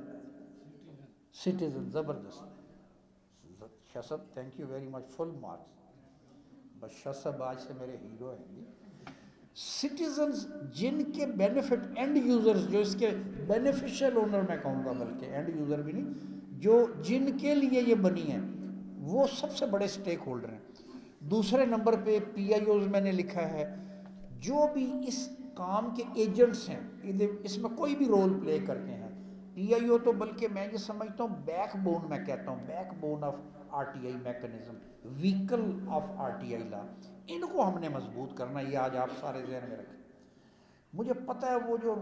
सिटीजन, ज़बरदस्त। शाह साहब thank you very much, full marks. बस शाह साहब आज से मेरे हीरो हैं जी। सिटीजन्स जिनके बेनिफिट, एंड यूज़र्स जो इसके बेनिफिशियल ओनर मैं कहूँगा, बल्कि एंड यूज़र भी नहीं, जो जिनके लिए ये बनी है, वो सबसे बड़े स्टेक होल्डर हैं। दूसरे नंबर पे पीआईओज़ मैंने लिखा है, जो भी इस काम के एजेंट्स हैं, इसमें कोई भी रोल प्ले करते हैं। पीआईओ तो बल्कि मैं ये समझता हूँ बैकबोन, मैं कहता हूँ backbone of RTI mechanism, vehicle of RTI law, इनको हमने मजबूत करना, ये आज आप सारे जहन में रखें। मुझे पता है वो जो,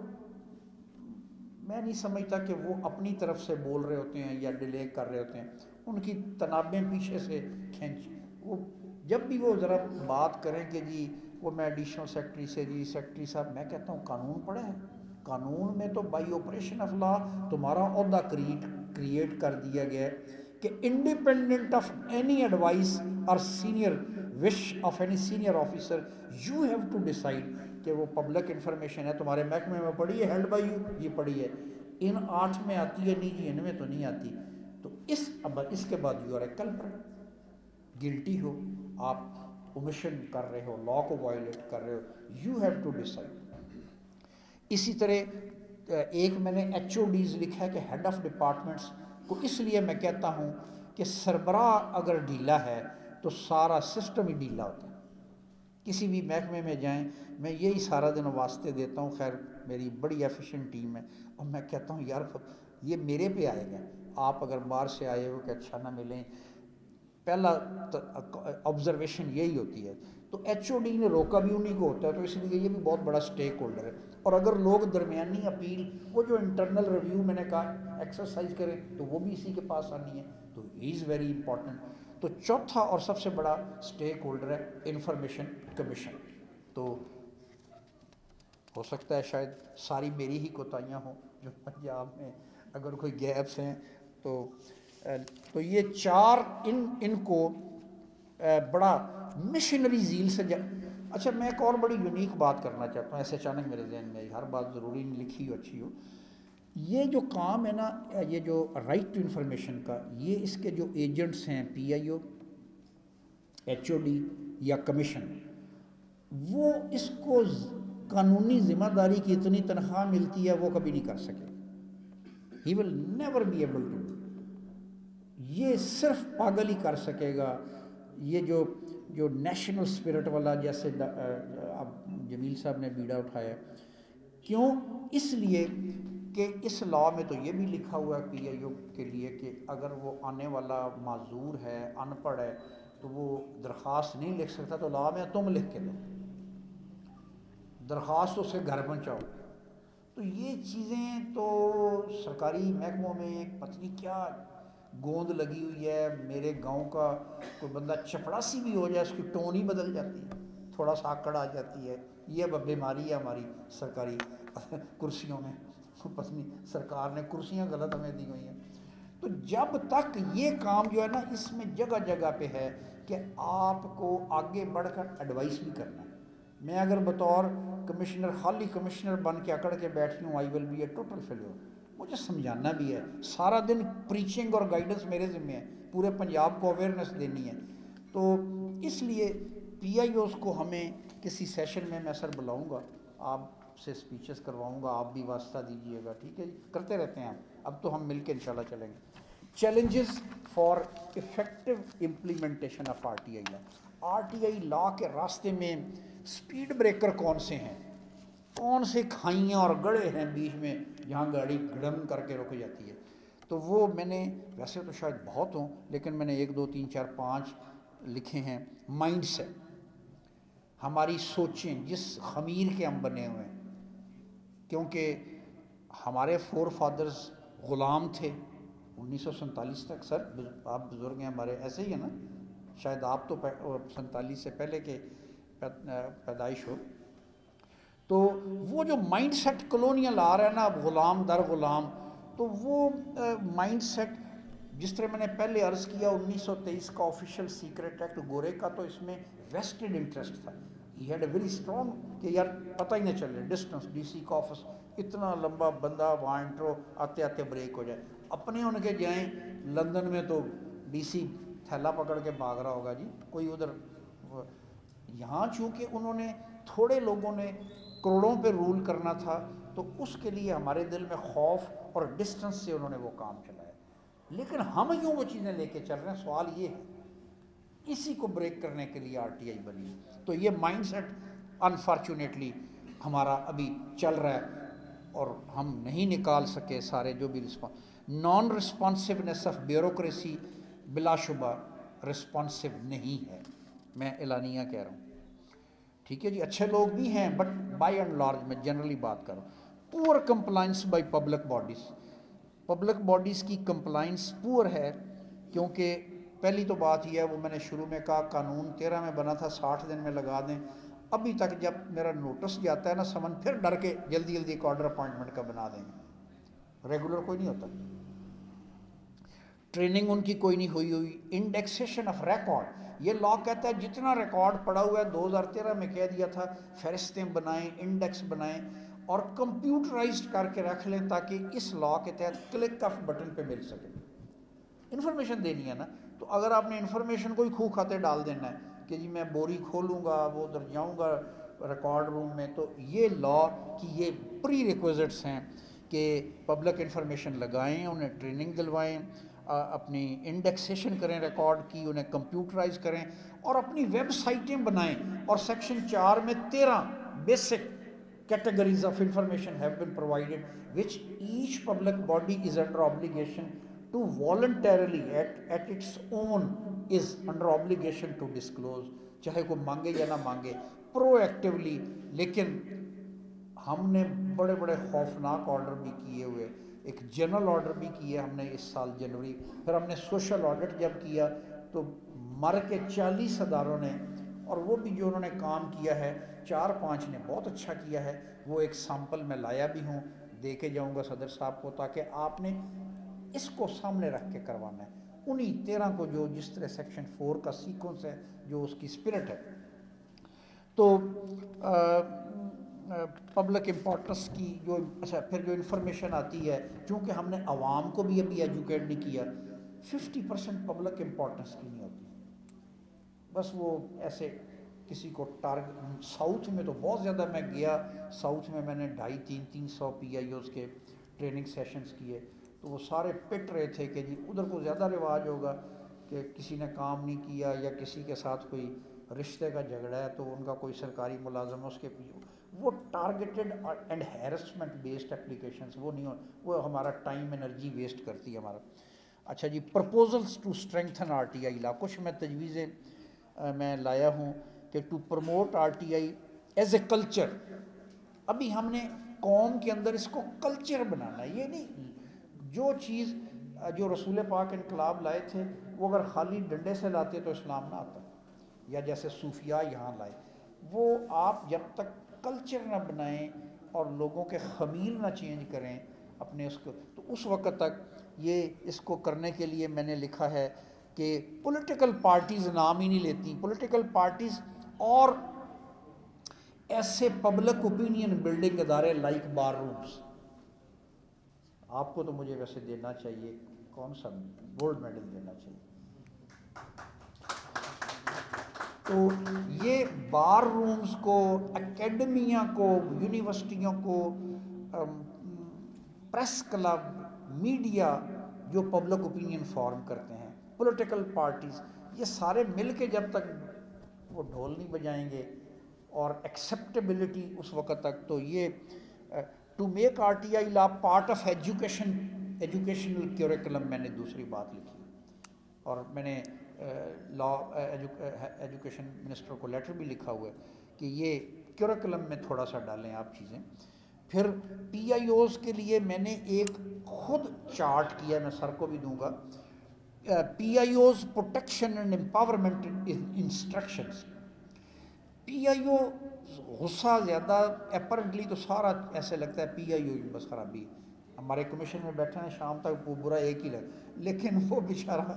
मैं नहीं समझता कि वो अपनी तरफ से बोल रहे होते हैं या डिले कर रहे होते हैं, उनकी तनावें पीछे से खींच, वो जब भी वो ज़रा बात करें कि जी वो मैं एडिशनल सेक्रेटरी से, जी सेक्रेटरी साहब, मैं कहता हूँ कानून पढ़ा है, कानून में तो बाई ऑपरेशन ऑफ लॉ तुम्हारा अहदा क्रिएट क्रिएट कर दिया गया है कि इंडिपेंडेंट ऑफ एनी एडवाइस और senior wish of any senior officer you have to decide कि वो पब्लिक इंफॉर्मेशन है तुम्हारे महकमे में पड़ी है, हेल्ड बाई यू, ये पड़ी है, इन आठ में आती है, निजी इनमें तो नहीं आती, तो इस अब इसके बाद you are a culprit, guilty हो, आप ओमिशन कर रहे हो, लॉ को वायलेट कर रहे हो, यू हैव टू डिसाइड। इसी तरह एक मैंने एच ओ डीज लिखा है कि हेड ऑफ डिपार्टमेंट्स को, इसलिए मैं कहता हूँ कि सरबरा अगर ढीला है तो सारा सिस्टम ही ढीला होता है। किसी भी महकमे में जाएं, मैं यही सारा दिन वास्ते देता हूँ, खैर मेरी बड़ी एफिशिएंट टीम है और मैं कहता हूँ यार ये मेरे पे आएगा, आप अगर बाहर से आए हो कि अच्छा ना मिलें, पहला ऑब्जर्वेशन यही होती है। तो एच ओ डी ने रोका भी उन्हीं को होता है, तो इसलिए ये भी बहुत बड़ा स्टेक होल्डर है। और अगर लोग दरमियानी अपील, वो जो इंटरनल रिव्यू मैंने कहा एक्सरसाइज करें, तो वो भी इसी के पास आनी है, तो ही इज़ वेरी इंपॉर्टेंट। तो चौथा और सबसे बड़ा स्टेक होल्डर है इंफॉर्मेशन कमीशन। तो हो सकता है शायद सारी मेरी ही कोताहियाँ हों जो पंजाब में, अगर कोई गैप्स हैं तो तो ये चार इन इनको बड़ा मिशनरी झील से। अच्छा, मैं एक और बड़ी यूनिक बात करना चाहता हूँ, ऐसे अचानक मेरे जहन में, हर बात ज़रूरी नहीं लिखी हो अच्छी हो। ये जो काम है ना, ये जो राइट टू इंफॉर्मेशन का, ये इसके जो एजेंट्स हैं P I O, H O D या कमीशन, वो इसको कानूनी जिम्मेदारी की इतनी तनख्वाह मिलती है वो कभी नहीं कर सके, he will never be able to, ये सिर्फ पागल ही कर सकेगा। ये जो जो नेशनल स्पिरिट वाला, जैसे अब जमील साहब ने बीड़ा उठाया, क्यों? इसलिए कि इस लॉ में तो ये भी लिखा हुआ है पी आई ओ के लिए कि अगर वो आने वाला माजूर है, अनपढ़ है, तो वो दरख्वास्त नहीं लिख सकता, तो लॉ में तुम लिख के दो, दरख्वास्त उसे घर पहुँचाओ। तो ये चीज़ें तो सरकारी महकमों में पता नहीं क्या गोंद लगी हुई है। मेरे गांव का कोई बंदा चपड़ासी भी हो जाए, उसकी टोन ही बदल जाती है, थोड़ा सा आकड़ आ जाती है। ये अब बीमारी है हमारी सरकारी कुर्सियों में, पत्नी सरकार ने कुर्सियां गलत हमें दी हुई हैं। तो जब तक ये काम जो है ना, इसमें जगह जगह पे है कि आपको आगे बढ़कर एडवाइस भी करना है। मैं अगर बतौर कमिश्नर खाली कमिश्नर बन के अकड़ के बैठी हूँ, I will be a total failure. मुझे समझाना भी है, सारा दिन प्रीचिंग और गाइडेंस मेरे ज़िम्मे है, पूरे पंजाब को अवेयरनेस देनी है। तो इसलिए पी आई ओज़ को हमें किसी सेशन में मैं सर बुलाऊँगा, आपसे स्पीचेस करवाऊँगा, आप भी वास्ता दीजिएगा, ठीक है? करते रहते हैं हम, अब तो हम मिलके इंशाल्लाह चलेंगे। Challenges for effective implementation of R T I law. R T I law के रास्ते में स्पीड ब्रेकर कौन से हैं, कौन से खाइयाँ और गड़े हैं बीच में जहाँ गाड़ी गड़म करके रुक जाती है? तो वो मैंने, वैसे तो शायद बहुत हों, लेकिन मैंने एक दो तीन चार पाँच लिखे हैं। माइंड सेट, हमारी सोचें, जिस खमीर के हम बने हुए हैं, क्योंकि हमारे फोर फादर्स ग़ुलाम थे उन्नीस सौ सैंतालीस तक। सर आप बुज़ुर्ग हैं हमारे, ऐसे ही है ना, शायद आप तो सैंतालीस से पहले के पैदाइश हो। तो वो जो माइंड सेट कॉलोनियल आ रहा है ना, अब ग़ुलाम दर ग़ुलाम, तो वो माइंड सेट, जिस तरह मैंने पहले अर्ज़ किया उन्नीस सौ तेईस का ऑफिशियल सीक्रेट एक्ट गोरे का, तो इसमें वेस्टेड इंटरेस्ट था, he had a very strong कि यार पता ही नहीं चले, डिस्टेंस डीसी का ऑफिस इतना लंबा, बंदा वहाँ इंट्रो आते आते ब्रेक हो जाए। अपने उनके जाएँ लंदन में तो डीसी थैला पकड़ के भाग रहा होगा जी, कोई उधर। यहाँ चूँकि उन्होंने थोड़े लोगों ने करोड़ों पे रूल करना था, तो उसके लिए हमारे दिल में खौफ और डिस्टेंस से उन्होंने वो काम चलाया। लेकिन हम यूँ वो चीज़ें लेके चल रहे हैं, सवाल ये है, इसी को ब्रेक करने के लिए आरटीआई बनी। तो ये माइंडसेट अनफॉर्चुनेटली हमारा अभी चल रहा है और हम नहीं निकाल सके सारे जो भी response. Non responsiveness of bureaucracy बिलाशुबा रिस्पॉन्सिव नहीं है, मैं एलानिया कह रहा हूँ, ठीक है जी? अच्छे लोग भी हैं, बट बाय एंड लार्ज मैं जनरली बात कर रहा हूँ। Poor compliance by public bodies, public bodies की कंप्लाइंस पुअर है, क्योंकि पहली तो बात यह है, वो मैंने शुरू में कहा, कानून तेरह में बना था, साठ दिन में लगा दें, अभी तक जब मेरा नोटिस जाता है ना समन, फिर डर के जल्दी जल्दी एक ऑर्डर अपॉइंटमेंट का बना देंगे। रेगुलर कोई नहीं होता, ट्रेनिंग उनकी कोई नहीं हुई हुई इंडेक्सेशन ऑफ रिकॉर्ड, ये लॉ कहता है जितना रिकॉर्ड पड़ा हुआ है, दो हज़ार तेरह में कह दिया था फहरिस्तें बनाएं, इंडेक्स बनाएं और कंप्यूटराइज्ड करके रख लें ताकि इस लॉ के तहत क्लिक ऑफ बटन पे मिल सके। इन्फॉर्मेशन देनी है ना, तो अगर आपने इन्फॉर्मेशन को ही खूह खाते डाल देना है कि जी मैं बोरी खोलूँगा, वो उधर जाऊँगा रिकॉर्ड रूम में, तो ये लॉ की ये प्री रिक्विजिट्स हैं कि पब्लिक इन्फॉर्मेशन लगाएं, उन्हें ट्रेनिंग दिलवाएं, अपनी इंडेक्सेशन करें रिकॉर्ड की, उन्हें कंप्यूटराइज करें और अपनी वेबसाइटें बनाएं। और सेक्शन चार में तेरह basic categories of information have been provided which each public body is under obligation to voluntarily at at its own is under obligation to disclose, चाहे कोई मांगे या ना मांगे, proactively। लेकिन हमने बड़े बड़े खौफनाक ऑर्डर भी किए हुए, एक जनरल ऑर्डर भी किए हमने इस साल जनवरी, फिर हमने सोशल ऑडिट जब किया तो मर के चालीस अदारों ने, और वो भी जो उन्होंने काम किया है चार पाँच ने बहुत अच्छा किया है, वो एक सैम्पल में लाया भी हूँ, दे के जाऊँगा सदर साहब को ताकि आपने इसको सामने रख के करवाना है। उन्हीं तेरह को जो जिस तरह सेक्शन फोर का सीक्वेंस है, जो उसकी स्पिरिट है, तो पब्लिक इम्पोर्टेंस की जो अच्छा फिर जो इन्फॉर्मेशन आती है, चूँकि हमने आवाम को भी अभी एजुकेट नहीं किया, फिफ्टी परसेंट पब्लिक इम्पोर्टेंस की नहीं होती, बस वो ऐसे किसी को टारगेट। साउथ में तो बहुत ज़्यादा मैं गया, साउथ में मैंने ढाई तीन तीन सौ पी आई ओ के ट्रेनिंग सेशन्स किए, तो वो सारे पिट रहे थे कि जी उधर को ज़्यादा रिवाज होगा कि किसी ने काम नहीं किया या किसी के साथ कोई रिश्ते का झगड़ा है तो उनका कोई सरकारी मुलाजम है उसके पीछे, वो targeted and harassment based applications वो नहीं हो, वो हमारा टाइम एनर्जी वेस्ट करती है हमारा। अच्छा जी, proposals to strengthen R T I law, कुछ मैं तजवीज़ें मैं लाया हूँ कि to promote R T I as a culture. अभी हमने कौम के अंदर इसको कल्चर बनाना है, ये नहीं जो चीज़ जो रसूल पाक इनकलाब लाए थे वो अगर खाली डंडे से लाते तो इस्लाम ना आता, या जैसे सूफिया यहाँ लाए, वो आप जब तक कल्चर ना बनाएं और लोगों के खमील ना चेंज करें अपने उसको, तो उस वक्त तक ये इसको करने के लिए मैंने लिखा है कि पॉलिटिकल पार्टीज़ नाम ही नहीं लेती, पॉलिटिकल पार्टीज़ और ऐसे पब्लिक ओपिनियन बिल्डिंग इदारे लाइक बार रूम्स, आपको तो मुझे वैसे देना चाहिए, कौन सा गोल्ड मेडल देना चाहिए, तो ये बार रूम्स को, एकेडमिया को, यूनिवर्सिटियों को, प्रेस क्लब, मीडिया जो पब्लिक ओपिनियन फॉर्म करते हैं, पॉलिटिकल पार्टीज़, ये सारे मिल के जब तक वो ढोल नहीं बजाएंगे और एक्सेप्टेबिलिटी उस वक्त तक, तो ये to make R T I law part of education, educational curriculum मैंने दूसरी बात लिखी, और मैंने लॉ एजुकेशन मिनिस्टर को लेटर भी लिखा हुआ है कि ये करिकुलम में थोड़ा सा डालें आप चीज़ें। फिर पी आई ओज़ के लिए मैंने एक खुद चार्ट किया, मैं सर को भी दूंगा, P I O's protection and empowerment instructions. P I O गुस्सा ज़्यादा अपरेंटली तो सारा ऐसे लगता है पी आई ओ बस खराबी, हमारे कमीशन में बैठे हैं शाम तक वो बुरा एक ही लग, लेकिन वो बेचारा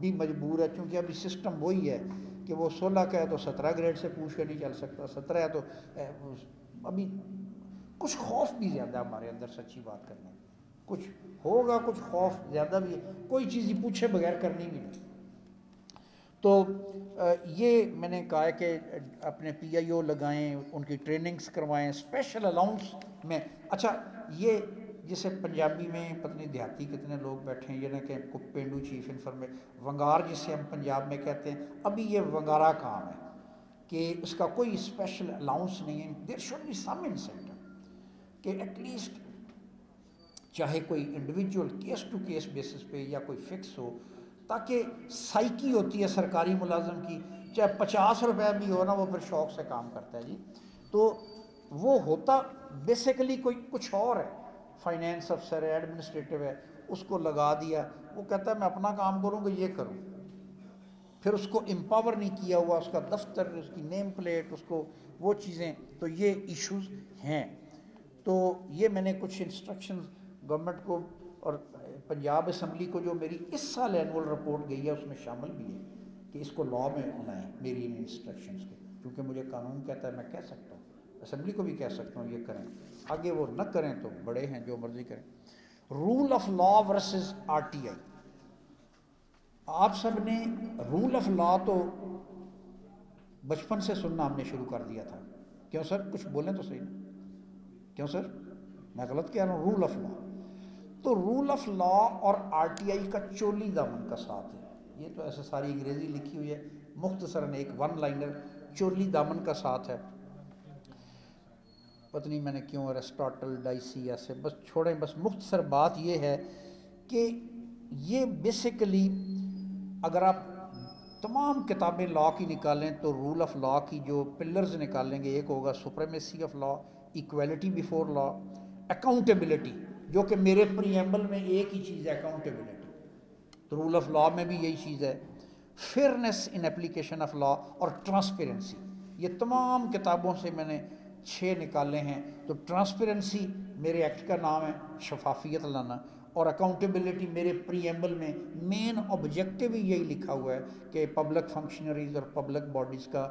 भी मजबूर है क्योंकि अभी सिस्टम वही है कि वो सोलह का है तो सत्रह ग्रेड से पूछ के नहीं चल सकता, सत्रह है तो अभी कुछ खौफ भी ज़्यादा हमारे अंदर, सच्ची बात करना है कुछ होगा, कुछ खौफ ज़्यादा भी है, कोई चीज़ ही पूछे बगैर करनी भी नहीं। तो ये मैंने कहा है कि अपने पी आई ओ लगाएँ, उनकी ट्रेनिंग्स करवाएं, स्पेशल अलाउंस में। अच्छा ये जिसे पंजाबी में पता नहीं देहाती कितने लोग बैठे हैं, ये ना कि हमको पेंडू चीफ इंफॉर्मेशन वंगार जिसे हम पंजाब में कहते हैं, अभी ये वंगारा काम है कि इसका कोई स्पेशल अलाउंस नहीं है। There should be some incentive कि एटलीस्ट चाहे कोई individual case to case basis पे या कोई फिक्स हो, ताकि साइकी होती है सरकारी मुलाजम की, चाहे पचास रुपए भी हो ना, वो फिर शौक से काम करता है जी, तो वो होता बेसिकली कोई कुछ और है, फाइनेंस अफसर है, एडमिनिस्ट्रेटिव है, उसको लगा दिया, वो कहता है मैं अपना काम करूँगा, ये करूँ, फिर उसको एम्पावर नहीं किया हुआ, उसका दफ्तर, उसकी नेम प्लेट, उसको वो चीज़ें, तो ये इश्यूज़ हैं। तो ये मैंने कुछ इंस्ट्रक्शंस गवर्नमेंट को और पंजाब असम्बली को जो मेरी इस साल एनुअल रिपोर्ट गई है उसमें शामिल भी है कि इसको लॉ में लाएं, मेरी इन इंस्ट्रक्शंस को, क्योंकि मुझे कानून कहता है मैं कह सकता हूँ, असम्बली को भी कह सकता हूँ ये करें, आगे वो न करें तो बड़े हैं जो मर्जी करें। Rule of law versus RTI, आप सब ने रूल ऑफ लॉ तो बचपन से सुनना हमने शुरू कर दिया था, क्यों सर कुछ बोलें तो सही ना, क्यों सर मैं गलत कह रहा हूँ? रूल ऑफ लॉ, तो रूल ऑफ लॉ और आरटीआई का चोली दामन का साथ है। ये तो ऐसे सारी अंग्रेजी लिखी हुई है, मुख्तसरन एक वन लाइनर चोली दामन का साथ है। पता नहीं मैंने क्यों अरिस्टोटल डाइसी ऐसे बस छोड़ें, बस मुख्तसर बात ये है कि ये बेसिकली अगर आप तमाम किताबें लॉ की निकालें तो रूल ऑफ लॉ की जो पिलर्स निकालेंगे एक होगा supremacy of law, equality before law, accountability, जो कि मेरे प्रीएम्बल में एक ही चीज़ है अकाउंटेबिलिटी, तो रूल ऑफ लॉ में भी यही चीज़ है, fairness in application of law और ट्रांसपेरेंसी। ये तमाम किताबों से मैंने छः निकाले हैं। तो ट्रांसपेरेंसी मेरे एक्ट का नाम है, शफाफियत लाना, और अकाउंटेबिलिटी मेरे प्रीएम्बल में मेन ऑब्जेक्टिव ही यही लिखा हुआ है कि पब्लिक फंक्शनरीज और पब्लिक बॉडीज़ का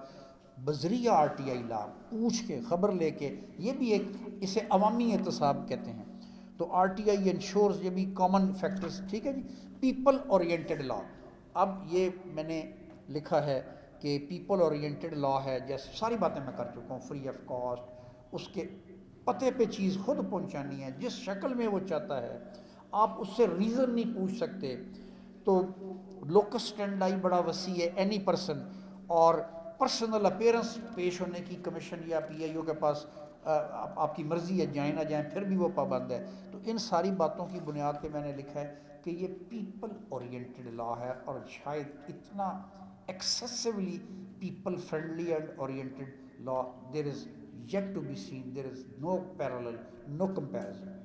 बजरिया आर टी आई लाभ पूछ के, ख़बर लेके, ये भी एक, इसे अवामी एहतसाब कहते हैं। तो आर टी आई इंश्योर्स, ये भी कॉमन फैक्टर्स, ठीक है जी। पीपल ओरिएंटेड लॉ, अब ये मैंने लिखा है कि पीपल ओरिएंटेड लॉ है, जैसे सारी बातें मैं कर चुका हूँ, फ्री ऑफ कॉस्ट, उसके पते पे चीज़ खुद पहुँचानी है जिस शक्ल में वो चाहता है, आप उससे रीज़न नहीं पूछ सकते। तो लोकस स्टैंडाई बड़ा वसी है, एनी पर्सन, और पर्सनल अपीयरेंस पेश होने की कमीशन या पी आई ओ के पास आ, आप, आपकी मर्ज़ी है, जाए ना जाए फिर भी वो पाबंद है। तो इन सारी बातों की बुनियाद पे मैंने लिखा है कि ये पीपल ओरिएंटेड लॉ है, और शायद इतना excessively people friendly and oriented law there is yet to be seen, there is no parallel, no comparison,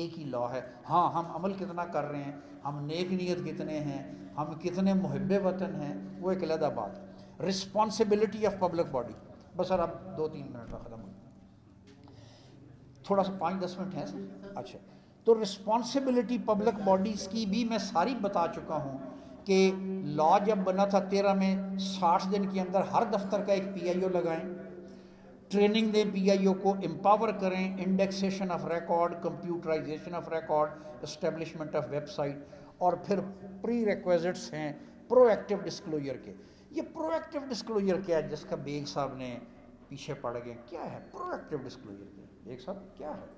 एक ही लॉ है। हाँ, हम अमल कितना कर रहे हैं, हम नेक नीयत कितने हैं, हम कितने मुहब्बे वतन हैं, वो एक अलग बात है। रिस्पॉन्सिबिलिटी ऑफ पब्लिक बॉडी, बस सर आप दो तीन मिनट का ख़त्म हो, थोड़ा सा पाँच दस मिनट है सर। अच्छा, तो रिस्पॉन्सिबिलिटी पब्लिक बॉडीज़ की भी मैं सारी बता चुका हूँ कि लॉ जब बना था तेरह में साठ दिन के अंदर हर दफ्तर का एक पी आई ओ लगाएँ, ट्रेनिंग दें पी आई ओ को, एम्पावर करें, indexation of record, computerisation of record, establishment of website, और फिर प्री रिक्वेजिट्स हैं प्रोएक्टिव डिस्क्लोजर के। ये प्रोएक्टिव डिस्क्लोजर क्या है जिसका बेग साहब ने पीछे पड़ गए, क्या है प्रोएक्टिव डिस्क्लोजर के बेग साहब, क्या है?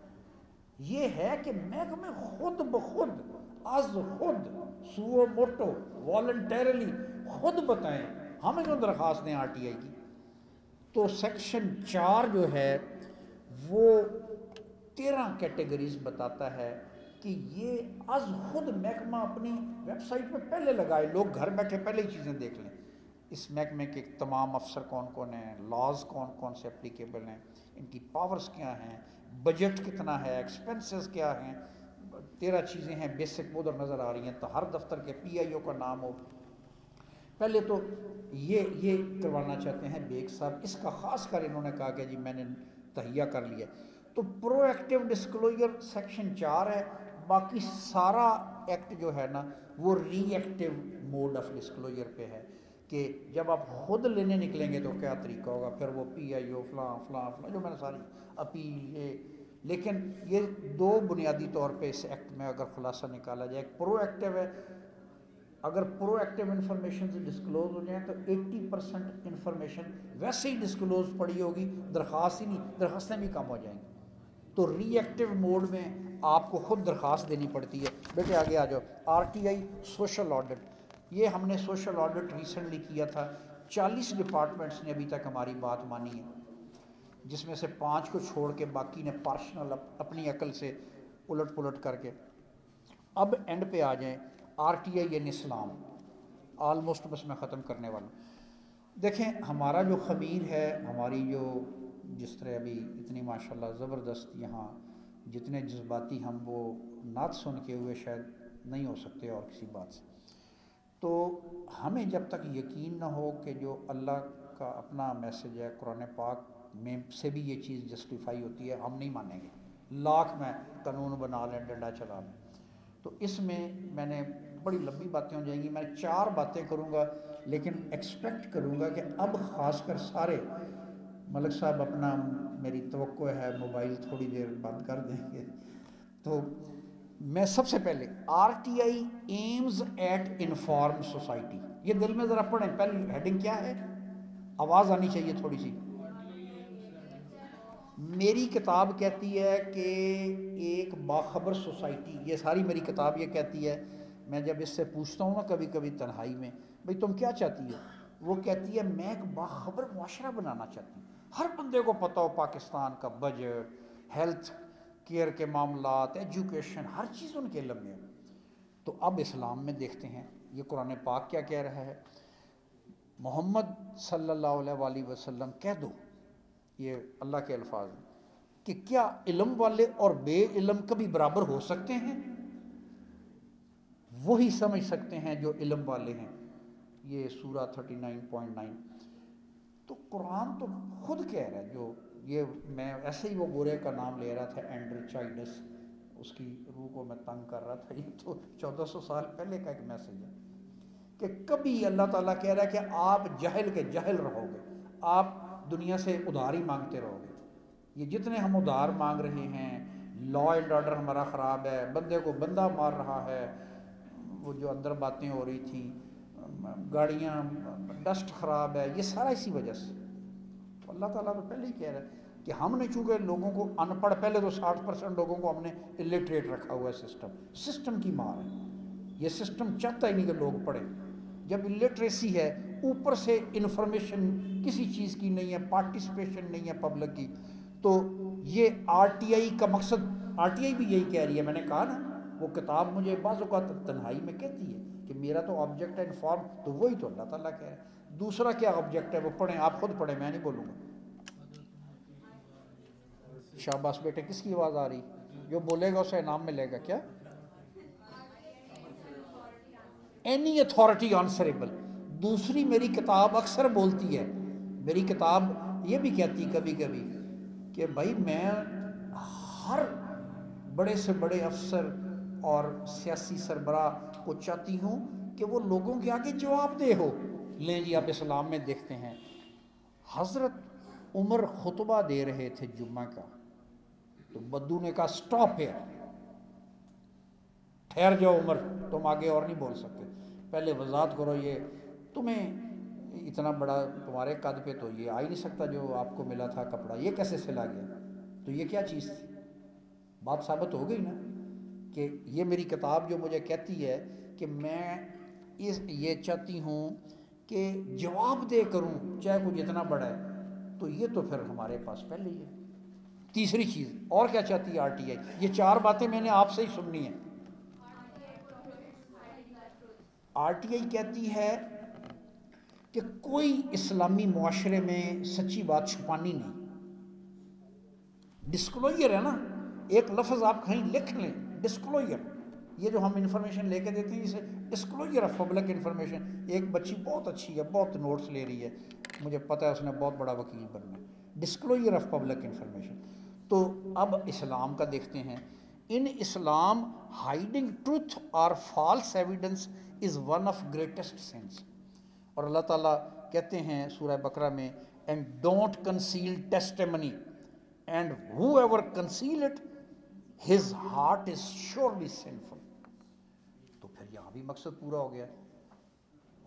ये है कि महकमे खुद ब खुद, आज खुद सुओ मोटो वॉलंटरली खुद बताएं हमें जो दरख्वास्त दें आर टी आई की। तो सेक्शन चार जो है वो तेरह कैटेगरीज बताता है कि ये आज खुद महकमा अपनी वेबसाइट पर पहले लगाए, लोग घर बैठे पहले ही चीज़ें देख लें, इस महकमे के तमाम अफसर कौन कौन हैं, लॉज कौन कौन से एप्लीकेबल हैं, इनकी पावर्स क्या हैं, बजट कितना है, एक्सपेंसेस क्या हैं, तेरह चीज़ें हैं बेसिक, वो उधर नज़र आ रही हैं। तो हर दफ्तर के पी आई ओ का नाम हो, पहले तो ये ये करवाना चाहते हैं बेग साहब, इसका ख़ास कर इन्होंने कहा कि जी मैंने तहिया कर लिया। तो प्रोएक्टिव डिस्क्लोजर सेक्शन चार है, बाकी सारा एक्ट जो है ना वो रिएक्टिव मोड ऑफ डिस्क्लोजर पे है कि जब आप खुद लेने निकलेंगे तो क्या तरीका होगा, फिर वो पी आई ओ फलां फलां फलां, जो मैंने सारी अपील ये, लेकिन ये दो बुनियादी तौर पे इस एक्ट में अगर खुलासा निकाला जाए, प्रोएक्टिव है, अगर प्रोएक्टिव इन्फॉर्मेशन से डिस्क्लोज हो जाए तो अस्सी परसेंट इन्फॉर्मेशन वैसे ही डिस्क्लोज पड़ी होगी, दरख्वास्त ही नहीं, दरख्वास्तें भी कम हो जाएंगी। तो रिएक्टिव मोड में आपको खुद दरख्वास्त देनी पड़ती है। बेटे आगे आ जाओ, आरटीआई सोशल ऑडिट, ये हमने सोशल ऑडिट रिसेंटली किया था, चालीस डिपार्टमेंट्स ने अभी तक हमारी बात मानी है, जिसमें से पाँच को छोड़ के बाकी ने पर्सनल अप, अपनी अकल से उलट पुलट करके। अब एंड पे आ जाए, आरटीआई एन इस्लाम, आलमोस्ट बस मैं ख़त्म करने वाला हूँ। देखें हमारा जो खमीर है, हमारी जो जिस तरह अभी इतनी माशाल्लाह ज़बरदस्त यहाँ जितने जज्बाती हम वो नात सुन के हुए शायद नहीं हो सकते और किसी बात से, तो हमें जब तक यकीन ना हो कि जो अल्लाह का अपना मैसेज है कुरान पाक में से भी ये चीज़ जस्टिफाई होती है, हम नहीं मानेंगे। लाख में कानून बना लें, डंडा चला लें। तो इसमें मैंने बड़ी लंबी बातें हो जाएंगी, मैं चार बातें करूँगा, लेकिन एक्सपेक्ट करूँगा कि अब ख़ासकर सारे मलिक साहब अपना, मेरी तवक्को है मोबाइल थोड़ी देर बंद कर देंगे। तो मैं सबसे पहले R T I aims at inform society, ये दिल में ज़रा पढ़ें। पहले हेडिंग क्या है, आवाज़ आनी चाहिए थोड़ी सी। मेरी किताब कहती है कि एक बाखबर सोसाइटी, ये सारी मेरी किताब ये कहती है। मैं जब इससे पूछता हूँ ना कभी कभी तन्हाई में, भाई तुम क्या चाहती हो, वो कहती है मैं एक बाखबर मुआशरा बनाना चाहती हूँ। हर बंदे को पता हो पाकिस्तान का बजट, हेल्थ केयर के मामला, एजुकेशन, हर चीज़ उनके लम्हे। तो अब इस्लाम में देखते हैं ये कुरान पाक क्या कह रहा है। मोहम्मद सल्लल्लाहु अलैहि वसल्लम कह दो, ये अल्लाह के अल्फाज, कि क्या इलम वाले और बेइलम कभी बराबर हो सकते हैं? वही समझ सकते हैं जो इलम वाले हैं। ये सूरा थर्टी नाइन पॉइंट नाइन। तो कुरान तो खुद कह रहा है, जो ये मैं ऐसे ही वो गोरे का नाम ले रहा था, एंड्रू चाइडस, उसकी रूह को मैं तंग कर रहा था। ये तो चौदह सौ साल पहले का एक मैसेज है कि कभी अल्लाह ताला कह रहा है कि आप जहल के जहल रहोगे, आप दुनिया से उधार ही मांगते रहोगे। ये जितने हम उधार मांग रहे हैं, लॉ एंड ऑर्डर हमारा ख़राब है, बंदे को बंदा मार रहा है, वो जो अंदर बातें हो रही थी, गाड़ियाँ, डस्ट ख़राब है, ये सारा इसी वजह से। तो अल्लाह ताला तो पहले ही कह रहा है कि हमने चूँकि लोगों को अनपढ़, पहले तो साठ परसेंट लोगों को हमने इलिटरेट रखा हुआ है। सिस्टम सिस्टम की मार है, ये सिस्टम चाहता ही नहीं कि लोग पढ़ें। जब इलिटरेसी है, ऊपर से इंफॉर्मेशन किसी चीज़ की नहीं है, पार्टिसिपेशन नहीं है पब्लिक की, तो ये आरटीआई का मकसद, आरटीआई भी यही कह रही है। मैंने कहा ना, वो किताब मुझे बाज़ औक़ात तन्हाई में कहती है कि मेरा तो ऑब्जेक्ट है इनफॉर्म, तो वही तो अल्लाह ताला कह रहा है। दूसरा क्या ऑब्जेक्ट है, वो पढ़ें, आप खुद पढ़ें, मैं नहीं बोलूँगा। शाबाश बेटे, किसकी आवाज़ आ रही? जो बोलेगा उसे इनाम मिलेगा। क्या? Any authority answerable. दूसरी मेरी किताब अक्सर बोलती है, मेरी किताब ये भी कहती कभी कभी कि भाई मैं हर बड़े से बड़े अफसर और सियासी सरबरा को चाहती हूँ कि वो लोगों के आगे जवाबदेह हो। लें जी, आप इस्लाम में देखते हैं, हज़रत उमर खुतबा दे रहे थे जुम्मा का, तो बद्दू ने कहा स्टॉप है, ठहर जाओ उमर, तुम आगे और नहीं बोल सकते, पहले वजात करो, ये तुम्हें इतना बड़ा, तुम्हारे कद पे तो ये आ ही नहीं सकता, जो आपको मिला था कपड़ा ये कैसे सिला गया, तो ये क्या चीज़ थी? बात साबित हो गई ना कि ये मेरी किताब जो मुझे कहती है कि मैं इस ये चाहती हूँ कि जवाब दे करूँ चाहे कुछ इतना बड़ा है, तो ये तो फिर हमारे पास पहले ही है। तीसरी चीज़ और क्या चाहती है आर टी आई? ये चार बातें मैंने आपसे ही सुननी है। आरटीआई कहती है कि कोई इस्लामी मुआशरे में सच्ची बात छुपानी नहीं। डिस्क्लोजर है ना, एक लफ्ज़ आप कहीं लिख लें, डिस्क्लोजर। ये जो हम इंफॉर्मेशन लेके देते हैं इसे डिस्क्लोजर ऑफ पब्लिक इंफॉर्मेशन। एक बच्ची बहुत अच्छी है, बहुत नोट्स ले रही है, मुझे पता है उसने बहुत बड़ा वकील बनना है। Disclosure of public information. तो अब इस्लाम का देखते हैं। इन इस्लाम हाइडिंग ट्रूथ और false evidence is one of greatest sins. और अल्लाह ताला कहते हैं सूरह बकरा में, and don't conceal testimony and whoever conceal it his heart is surely sinful. तो फिर यहाँ भी मकसद पूरा हो गया।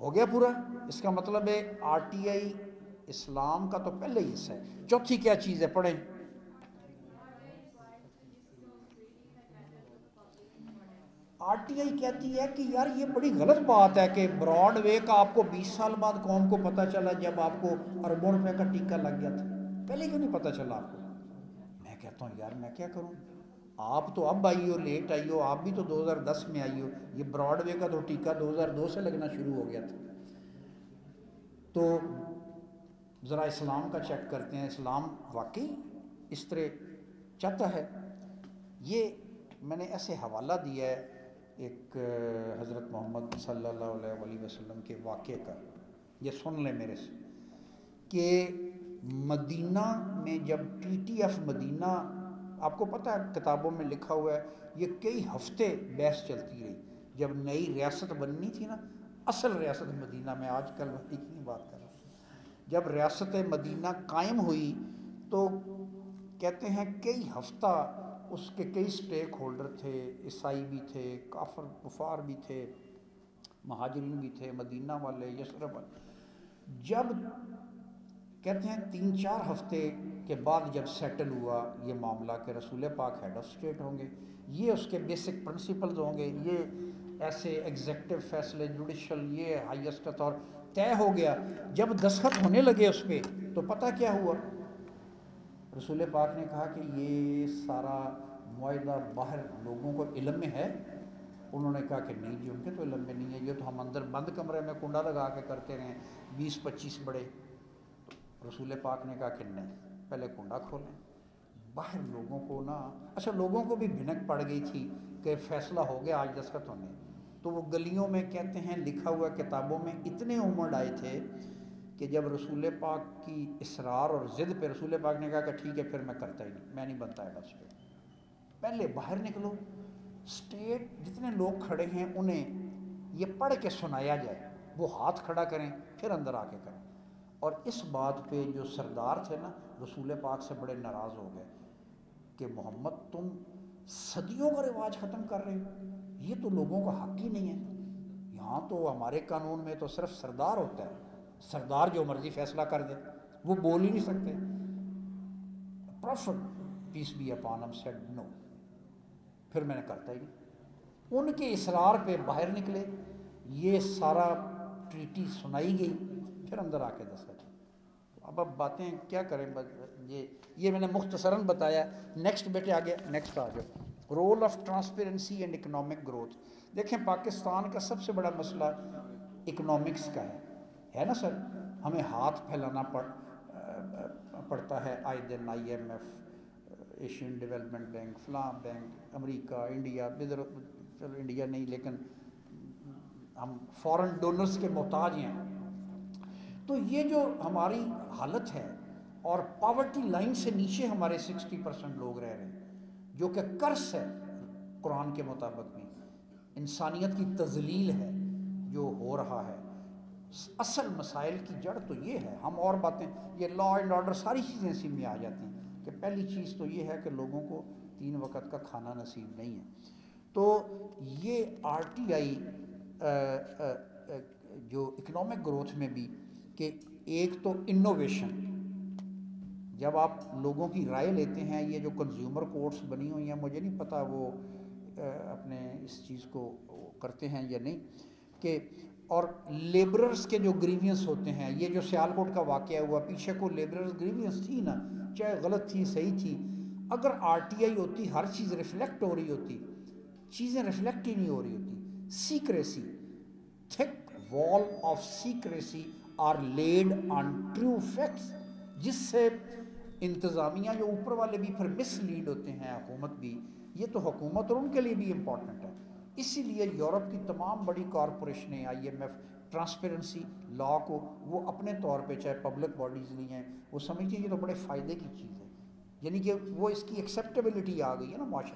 हो गया पूरा। इसका मतलब है आर टी आई इस्लाम का तो पहले ही हिस्सा है। चौथी क्या चीज़ है, पढ़ें। आरटीआई कहती है कि यार ये बड़ी गलत बात है कि ब्रॉडवे का आपको बीस साल बाद कौम को पता चला, जब आपको अरबों रुपये का टीका लग गया था, पहले क्यों नहीं पता चला आपको? मैं कहता हूँ यार मैं क्या करूँ, आप तो अब आई हो, लेट आई हो, आप भी तो दो हज़ार दस में आई हो। ये ब्रॉडवे का तो टीका दो हज़ार दो से लगना शुरू हो गया था। तो ज़रा इस्लाम का चेक करते हैं, इस्लाम वाकई इस तरह चाहता है। ये मैंने ऐसे हवाला दिया है एक हज़रत मोहम्मद सल्लल्लाहु अलैहि वसल्लम के वाक़े का, ये सुन ले मेरे से कि मदीना में जब टी टी एफ मदीना, आपको पता है किताबों में लिखा हुआ है, ये कई हफ्ते बहस चलती रही। जब नई रियासत बननी थी ना, असल रियासत मदीना में, आजकल वही की बात कर रहा हूँ, जब रियासत मदीना कायम हुई तो कहते हैं कई हफ्ता उसके कई स्टेक होल्डर थे, ईसाई भी थे, काफर कुफार भी थे, महाजरीन भी थे, मदीना वाले, यसरब वाले। जब कहते हैं तीन चार हफ्ते के बाद जब सेटल हुआ ये मामला के रसूल पाक हेड ऑफ स्टेट होंगे, ये उसके बेसिक प्रिंसिपल्स होंगे, ये ऐसे एग्जेक्टिव फैसले, जुडिशल, ये हाईएस्ट अथॉरिटी तय हो गया। जब दस्तखत होने लगे उस पर तो पता क्या हुआ, रसूल पाक ने कहा कि ये सारा मुआहदा बाहर लोगों को इलम में है। उन्होंने कहा कि नहीं जी, उनके तो इलम में नहीं है, ये तो हम अंदर बंद कमरे में कुंडा लगा के करते रहें बीस पच्चीस बड़े। रसूल पाक ने कहा कि नहीं, पहले कुंडा खोलें बाहर लोगों को ना। अच्छा, लोगों को भी भिनक पड़ गई थी कि फैसला हो गया, आज दस्तखत होने, तो वो गलियों में, कहते हैं लिखा हुआ किताबों में, इतने उमड़ आए थे कि जब रसूल पाक की इसरार और ज़िद पे रसूल पाक ने कहा कि ठीक है, फिर मैं करता ही नहीं, मैं नहीं बनता है बस, पहले बाहर निकलो, स्टेट जितने लोग खड़े हैं उन्हें ये पढ़ के सुनाया जाए, वो हाथ खड़ा करें, फिर अंदर आके करें। और इस बात पे जो सरदार थे ना, रसूल पाक से बड़े नाराज़ हो गए कि मोहम्मद तुम सदियों का रिवाज ख़त्म कर रहे हो, ये तो लोगों का हक़ ही नहीं है। यहाँ तो हमारे कानून में तो सिर्फ सरदार होता है, सरदार जो मर्जी फैसला कर दे, वो बोल ही नहीं सकते। Prophet peace be upon him said no, फिर मैंने करता ही नहीं। उनके इसरार पे बाहर निकले, ये सारा ट्रीटी सुनाई गई, फिर अंदर आके दस्तखत। अब अब बातें क्या करें, ये ये मैंने मुख्तसरन बताया। नेक्स्ट बेटे आगे, नेक्स्ट आ जाओ, role of transparency and economic growth. देखें, पाकिस्तान का सबसे बड़ा मसला इकनॉमिक्स का है है ना सर, हमें हाथ फैलाना पड़ पड़ता है आए दिन, I M F, Asian development bank, फलां बैंक, अमेरिका, इंडिया, बिदर चलो इंडिया नहीं, लेकिन हम फॉरेन डोनर्स के मोहताज हैं। तो ये जो हमारी हालत है, और पावर्टी लाइन से नीचे हमारे साठ परसेंट लोग रह रहे हैं, जो कि कर्ज है कुरान के मुताबिक भी, इंसानियत की तजलील है जो हो रहा है। असल मसाइल की जड़ तो ये है। हम और बातें, ये लॉ एंड ऑर्डर, सारी चीज़ें इसी में आ जाती हैं कि पहली चीज़ तो ये है कि लोगों को तीन वक्त का खाना नसीब नहीं है। तो ये आर टी आई जो इकनॉमिक ग्रोथ में भी, कि एक तो इनोवेशन, जब आप लोगों की राय लेते हैं, ये जो कंज्यूमर कोर्ट्स बनी हुई हैं, मुझे नहीं पता वो अपने इस चीज़ को करते हैं या नहीं, कि और लेबरर्स के जो ग्रीवियंस होते हैं, ये जो सियालकोट का वाक़या हुआ, पीछे को लेबरर्स ग्रीवियंस थी ना, चाहे गलत थी सही थी, अगर आरटीआई होती हर चीज़ रिफ्लेक्ट हो रही होती, चीज़ें रिफ्लेक्ट ही नहीं हो रही होती। Secrecy, thick wall of secrecy are laid on true facts, जिससे इंतज़ामिया जो ऊपर वाले भी फिर मिसलीड होते हैं, हुकूमत भी, ये तो हुकूमत और उनके लिए भी इम्पॉर्टेंट है। इसीलिए यूरोप की तमाम बड़ी कॉरपोरेशनें, I M F, transparency law को वो अपने तौर पे, चाहे पब्लिक बॉडीज़ नहीं हैं, वो समझती हैं ये तो बड़े फ़ायदे की चीज़ है, यानी कि वो इसकी एक्सेप्टेबिलिटी आ गई है ना माशरे।